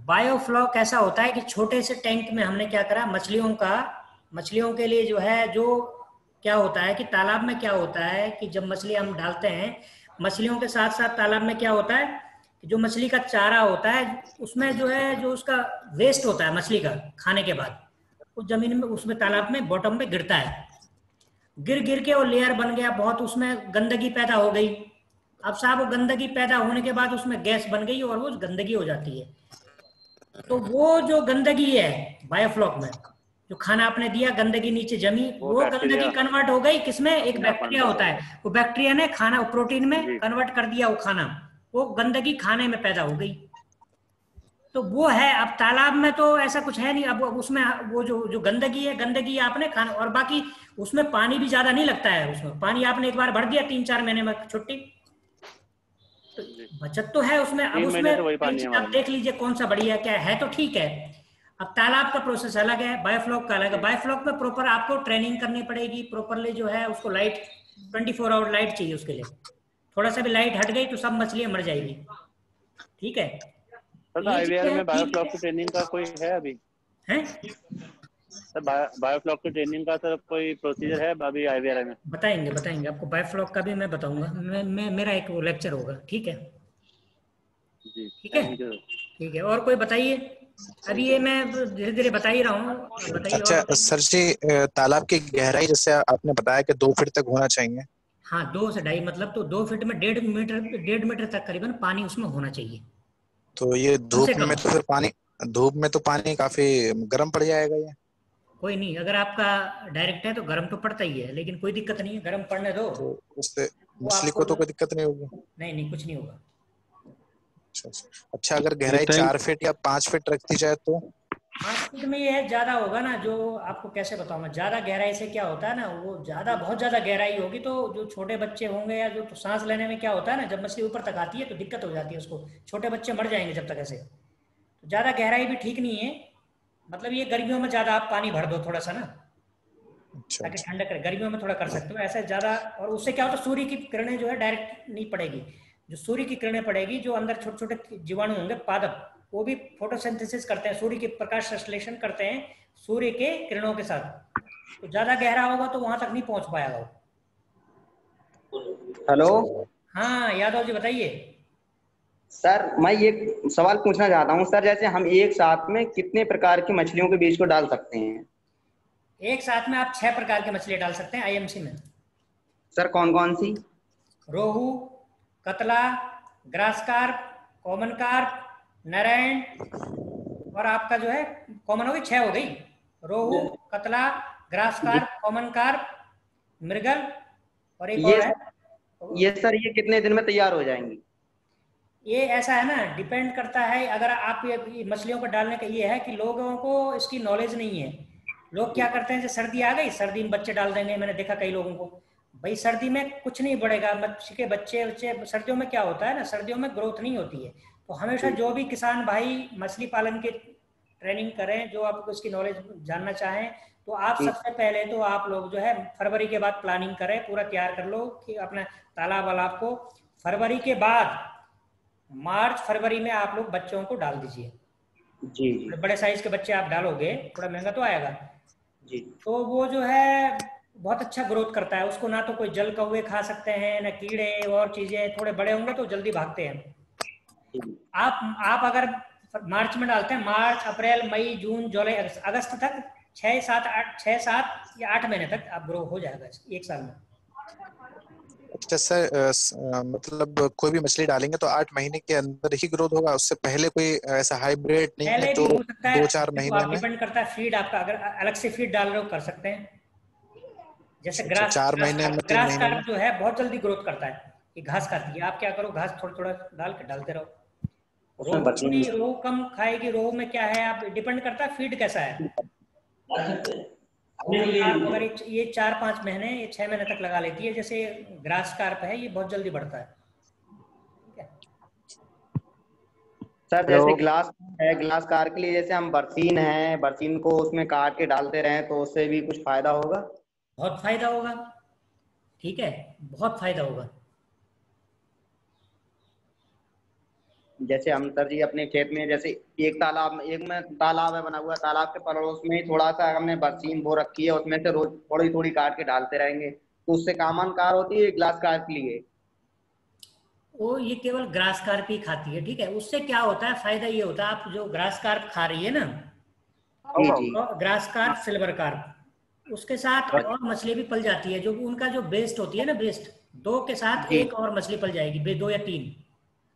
बायोफ्लॉक ऐसा होता है कि छोटे से टैंक में हमने क्या करा, मछलियों के लिए जो है, जो क्या होता है कि तालाब में क्या होता है कि जब मछली हम डालते हैं, मछलियों के साथ साथ तालाब में क्या होता है, जो मछली का चारा होता है उसमें जो है जो उसका वेस्ट होता है मछली का खाने के बाद, उस जमीन में, उसमें तालाब में बॉटम में गिरता है। गिर के वो लेयर बन गया बहुत, उसमें गंदगी पैदा हो गई। अब साहब वो गंदगी पैदा होने के बाद उसमें गैस बन गई और वो गंदगी हो जाती है। तो वो जो गंदगी है बायोफ्लॉक में, जो खाना आपने दिया, गंदगी नीचे जमी, वो गंदगी कन्वर्ट हो गई किसमें, एक बैक्टीरिया होता है, वो बैक्टीरिया ने खाना प्रोटीन में कन्वर्ट कर दिया, वो खाना, वो गंदगी खाने में पैदा हो गई। तो वो है। अब तालाब में तो ऐसा कुछ है नहीं, अब उसमें वो जो गंदगी है, गंदगी आपने खाना, और बाकी उसमें पानी भी ज्यादा नहीं लगता है, उसमें पानी आपने एक बार भर दिया 3-4 महीने में छुट्टी, तो बचत तो है उसमें। अब उसमें आप देख लीजिए कौन सा बढ़िया क्या है, तो ठीक है। अब तालाब का प्रोसेस अलग है, बायोफ्लॉक का अलग है। बायोफ्लॉक में प्रॉपर आपको ट्रेनिंग करनी पड़ेगी, प्रॉपरली जो है उसको लाइट 24 आवर लाइट चाहिए उसके लिए, थोड़ा सा भी लाइट हट गई तो सब मछलियां मर जाएगी, ठीक है। आईवीआर में बायोफ्लॉक की ट्रेनिंग का कोई है अभी? हैं सर, बायोफ्लॉक की ट्रेनिंग का सर कोई प्रोसीजर है अभी आईवीआर में? बताएंगे बताएंगे आपको, बायोफ्लॉक का भी मैं बताऊंगा, मेरा एक लेक्चर होगा, ठीक है जी, ठीक है ठीक है। और कोई बताइए, अभी ये मैं धीरे-धीरे बता ही रहा हूँ। अच्छा सर जी, तालाब की गहराई जैसे आपने बताया कि 2 फीट तक होना चाहिए। हाँ 2 से ढाई, मतलब तो 2 फीट में 1.5 मीटर तक करीबन पानी उसमें होना चाहिए। तो ये धूप में तो पानी काफी गर्म पड़ जाएगा। ये कोई नहीं, अगर आपका डायरेक्ट है तो गर्म तो पड़ता ही है, लेकिन कोई दिक्कत नहीं है, गर्म पड़ने दो तो उससे मछली को तो कोई दिक्कत नहीं होगी। नहीं नहीं कुछ नहीं होगा। अच्छा अगर गहराई 4 फीट या 5 फीट रखती जाए तो? 5 फीट में ये ज्यादा होगा ना, जो आपको कैसे बताऊं मैं, ज्यादा गहराई से क्या होता है ना, वो ज्यादा बहुत ज्यादा गहराई होगी तो जो छोटे बच्चे होंगे या जो सांस लेने में क्या होता है ना, जब मछली ऊपर तक आती है तो दिक्कत हो जाती है उसको, छोटे बच्चे मर जाएंगे जब तक ऐसे। तो ज्यादा गहराई भी ठीक नहीं है, मतलब ये गर्मियों में ज्यादा आप पानी भर दो थोड़ा सा ना, ताकि ठंडक रहे, गर्मियों में थोड़ा कर सकते हो ऐसा ज्यादा। और उससे क्या होता है, सूर्य की किरणें जो है डायरेक्ट नहीं पड़ेगी, जो सूर्य की किरणें पड़ेगी, जो अंदर छोटे छोटे जीवाणु होंगे पादप, वो भी फोटोसिंथेसिस करते हैं, सूर्य के प्रकाश संश्लेषण करते हैं सूर्य के किरणों के साथ। तो ज्यादा गहरा होगा तो वहां तक नहीं पहुंच पाएगा। हेलो हाँ यादव जी बताइए। सर मैं एक सवाल पूछना चाहता हूँ सर, जैसे हम एक साथ में कितने प्रकार की मछलियों के बीज को डाल सकते हैं? एक साथ में आप 6 प्रकार की मछलियाँ डाल सकते हैं IMC में। सर कौन कौन सी? रोहू, कतला, grass carp, common carp, Narayan, और आपका जो है कॉमन हो गई, 6 हो गई, रोहू, कतला, ग्रास कार्प, कॉमन कार्प, मृगल, और एक और है। ये सर ये कितने दिन में तैयार हो जाएंगी? ये ऐसा है ना, डिपेंड करता है, अगर आप ये मछलियों को डालने का ये है कि लोगों को इसकी नॉलेज नहीं है। लोग क्या करते हैं, जैसे सर्दी आ गई, सर्दी में बच्चे डाल देंगे, मैंने देखा कई लोगों को। भाई सर्दी में कुछ नहीं बढ़ेगा मछली के बच्चे, सर्दियों में क्या होता है ना, सर्दियों में ग्रोथ नहीं होती है। तो हमेशा जो भी किसान भाई मछली पालन के ट्रेनिंग करें, जो आपको इसकी नॉलेज जानना चाहें, तो आप सबसे पहले तो आप लोग जो है फरवरी के बाद प्लानिंग करें, पूरा तैयार कर लो कि अपना तालाब वालाब को। फरवरी के बाद मार्च फरवरी में आप लोग बच्चों को डाल दीजिए जी, बड़े साइज के बच्चे आप डालोगे, थोड़ा महंगा तो आएगा जी, तो वो जो है बहुत अच्छा ग्रोथ करता है। उसको ना तो कोई जल कौवे खा सकते हैं, ना कीड़े और चीजें, थोड़े बड़े होंगे तो जल्दी भागते हैं। आप अगर मार्च में डालते हैं, मार्च, अप्रैल, मई, जून, जुलाई, अगस्त तक 6-7 या 8 महीने तक आप ग्रो हो जाएगा एक साल में। अच्छा सर मतलब कोई भी मछली डालेंगे तो 8 महीने के अंदर ही ग्रोथ होगा, उससे पहले कोई ऐसा हाइब्रिड नहीं है तो 2-4 महीने में? डिपेंड करता है फीड आपका, अगर अलग से फीड डाल रहे हो कर सकते हैं। जैसे ग्रास 4 महीने में ग्रास कार्प जो है बहुत जल्दी ग्रोथ करता है, ये घास खाती है, आप क्या करो घास थोड़ा थोड़ा डालते रहो। रोहू कम खाएगी, रोहू में क्या है, आप डिपेंड करता है फीड कैसा है। अगर ये 4-5 महीने 6 महीने तक लगा लेती है, जैसे ग्रास कार्प है ये बहुत जल्दी बढ़ता है। सर जैसे ग्लास कार्प के लिए जैसे हम बरसीन है, बरसीन को उसमें काट के डालते रहे तो उससे भी कुछ फायदा होगा? बहुत फायदा होगा, ठीक है, बहुत फायदा होगा। जैसे हम सर जी अपने खेत में, जैसे एक तालाब है बना हुआ, तालाब के पड़ोस में थोड़ा सा हमने बरसीम बो रखी है, उसमें से रोज थोड़ी थोड़ी काट के डालते रहेंगे तो उससे कामन कार होती है ग्लास कार्प के लिए। वो ये केवल ग्रास कार्प ही खाती है, ठीक है। उससे क्या होता है, फायदा ये होता है, आप जो ग्रास कार्प खा रही है ना, तो ग्रास कार्प, सिल्वर कार्प, उसके साथ और मछली भी पल जाती है, जो उनका जो बेस्ट होती है ना, बेस्ट 2 के साथ एक और मछली पल जाएगी, 2 या 3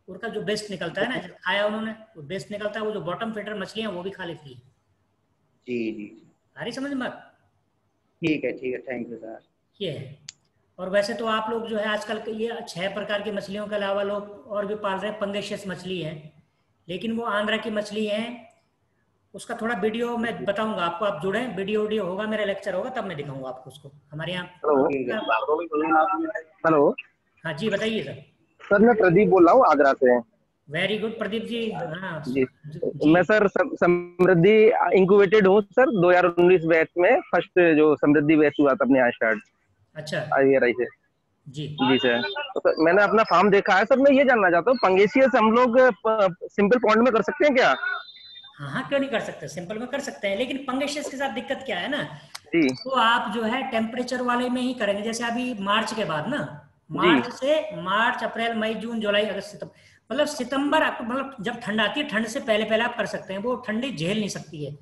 उनका जो बेस्ट निकलता है ना, खाया उन्होंने वो बेस्ट निकलता है, वो जो बॉटम फीडर मछलियां वो भी खा लेती है। जी जी अरे समझ मत, ठीक है ठीक है, थैंक यू सर। ये और वैसे तो आप लोग जो है आजकल ये 6 प्रकार की मछलियों के अलावा लोग और भी पाल रहे हैं, पंगेशियस मछली है, लेकिन वो आंध्रा की मछली है, उसका थोड़ा वीडियो मैं बताऊंगा आपको, आप जुड़े, वीडियो वीडियो होगा, मेरा लेक्चर होगा तब मैं दिखाऊंगा आपको उसको हमारे यहाँ। हेलो, हाँ जी बताइए सर। सर मैं प्रदीप बोल रहा हूँ आगरा से। Very good Pradeep ji. हाँ जी, मैं सर समृद्धि इंक्यूबेटेड हूँ सर, 2019 बैच में फर्स्ट जो समृद्धि बैच हुआ था अपने यहाँ स्टार्ट। अच्छा, IVRI से। जी जी सर, तो सर मैंने अपना फार्म देखा है सर, मैं ये जानना चाहता हूँ पंगेसियस हम लोग सिंपल पॉन्ड में कर सकते हैं क्या? हाँ क्यों नहीं कर सकते, सिंपल में कर सकते हैं, लेकिन पंगेसियस के साथ दिक्कत क्या है ना जी, तो आप जो है टेम्परेचर वाले में ही करेंगे, जैसे अभी मार्च के बाद ना, मार्च से मार्च अप्रैल मई जून जुलाई अगस्त सितंबर, मतलब सितंबर मतलब जब ठंड आती है, ठंड से पहले पहले आप कर सकते हैं, वो ठंडी झेल नहीं सकती है।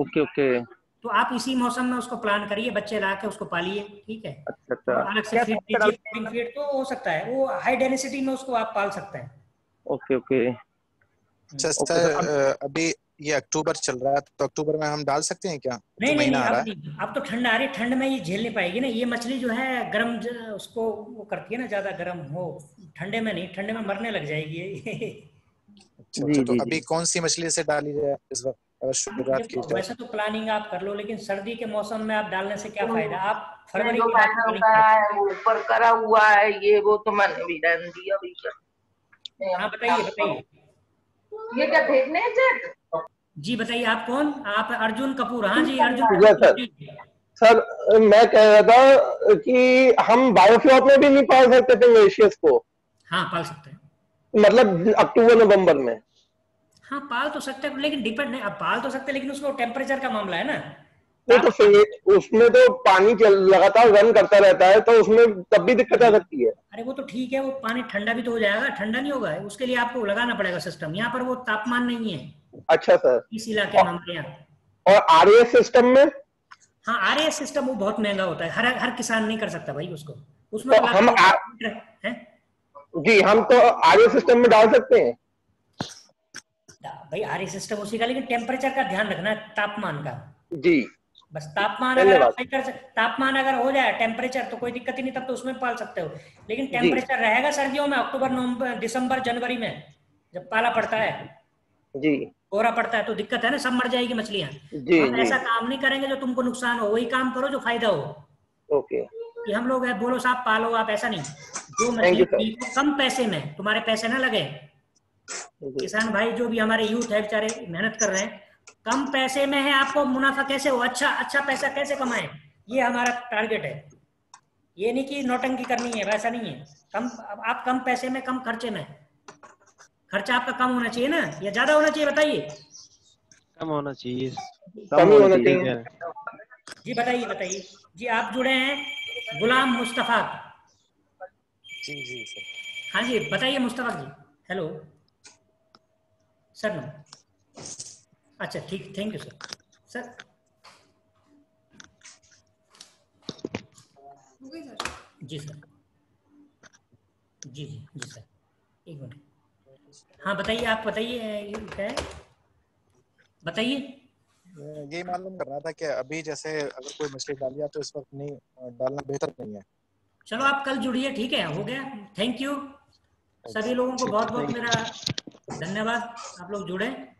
ओके ओके, तो आप इसी मौसम में उसको प्लान करिए, बच्चे ला के उसको पालिए, ठीक है। अच्छा अच्छा, अलग से फीड तो हो सकता है, वो हाई डेंसिटी में उसको आप पाल सकते हैं। Okay okay. अच्छा सर, अभी ये अक्टूबर चल रहा है, तो अक्टूबर में हम डाल सकते हैं क्या? नहीं नहीं, अब तो ठंड आ रही है, ठंड में ये झेल नहीं पाएगी ना, ये मछली जो है गर्म उसको वो करती है ना, ज्यादा गर्म हो, ठंडे में नहीं, ठंडे में मरने लग जाएगी। अच्छा, तो अभी कौन सी मछली से डाली जाए इस वक्त? वैसे तो प्लानिंग आप कर लो, लेकिन सर्दी के मौसम में आप डालने से क्या फायदा, आप फरवरी ऊपर करा हुआ है ये वो, तो मैंने भी डाल दिया। हाँ बताइए बताइए, ये क्या भेजने हैं सर? जी बताइए, आप कौन? आप अर्जुन कपूर? हाँ जी अर्जुन कपूर। सर मैं कह रहा था कि हम बायोफ्लॉप में भी नहीं पाल सकते पेंगेशियस को? हाँ पाल सकते हैं, मतलब अक्टूबर नवम्बर में। हाँ पाल तो सकते हैं, लेकिन डिपेंड नहीं, आप पाल तो सकते हैं लेकिन उसको टेम्परेचर का मामला है ना। नहीं तो फिर उसमें तो पानी लगातार रन करता रहता है, तो उसमें तब भी दिक्कत आ सकती है। अरे वो तो ठीक है, वो पानी ठंडा भी तो हो जाएगा, ठंडा नहीं होगा, उसके लिए आपको लगाना पड़ेगा सिस्टम, यहाँ पर वो तापमान नहीं है। अच्छा सर, इस इलाके में हमारे यहाँ। और RAS सिस्टम में? हाँ RAS सिस्टम वो बहुत महंगा होता है, हर किसान नहीं कर सकता भाई उसको, उसमें हम जी हम तो RAS सिस्टम में डाल सकते हैं भाई, RAS सिस्टम उसी का, लेकिन टेम्परेचर का ध्यान रखना है, तापमान का जी, बस तापमान अगर हो जाए टेम्परेचर तो कोई दिक्कत ही नहीं, तब तो उसमें पाल सकते हो, लेकिन टेम्परेचर रहेगा सर्दियों में अक्टूबर नवंबर दिसंबर जनवरी में जब पाला पड़ता है जी, कोहरा पड़ता है, तो दिक्कत है ना, सब मर जाएगी मछलियाँ। तो ऐसा काम नहीं करेंगे जो तुमको नुकसान हो, वही काम करो जो फायदा हो। ओके, कि हम लोग बोलो साहब पालो आप, ऐसा नहीं, जो मछली कम पैसे में, तुम्हारे पैसे ना लगे, किसान भाई जो भी हमारे यूथ है बेचारे मेहनत कर रहे हैं, कम पैसे में है, आपको मुनाफा कैसे हो, अच्छा अच्छा पैसा कैसे कमाएं, ये हमारा टारगेट है, ये नहीं कि नौटंकी करनी है, वैसा नहीं है, कम आप कम पैसे में कम खर्चे में, खर्चा आपका कम होना चाहिए ना, या ज्यादा होना चाहिए बताइए? कम होना चाहिए, कम होना चाहिए जी। बताइए बताइए जी, आप जुड़े हैं गुलाम मुस्तफा जी? जी सर। हाँ जी बताइए Mustafa ji. Hello sir, no अच्छा ठीक, थैंक यू सर। सर जी सर, जी जी जी सर, एक मिनट। हाँ बताइए, आप बताइए क्या है, बताइए। ये मालूम कर रहा था कि अभी जैसे अगर कोई मछली डालिया तो इस वक्त नहीं डालना बेहतर नहीं है। चलो आप कल जुड़िए, ठीक है, हो गया, थैंक यू सभी लोगों को बहुत बहुत मेरा धन्यवाद, आप लोग जुड़े।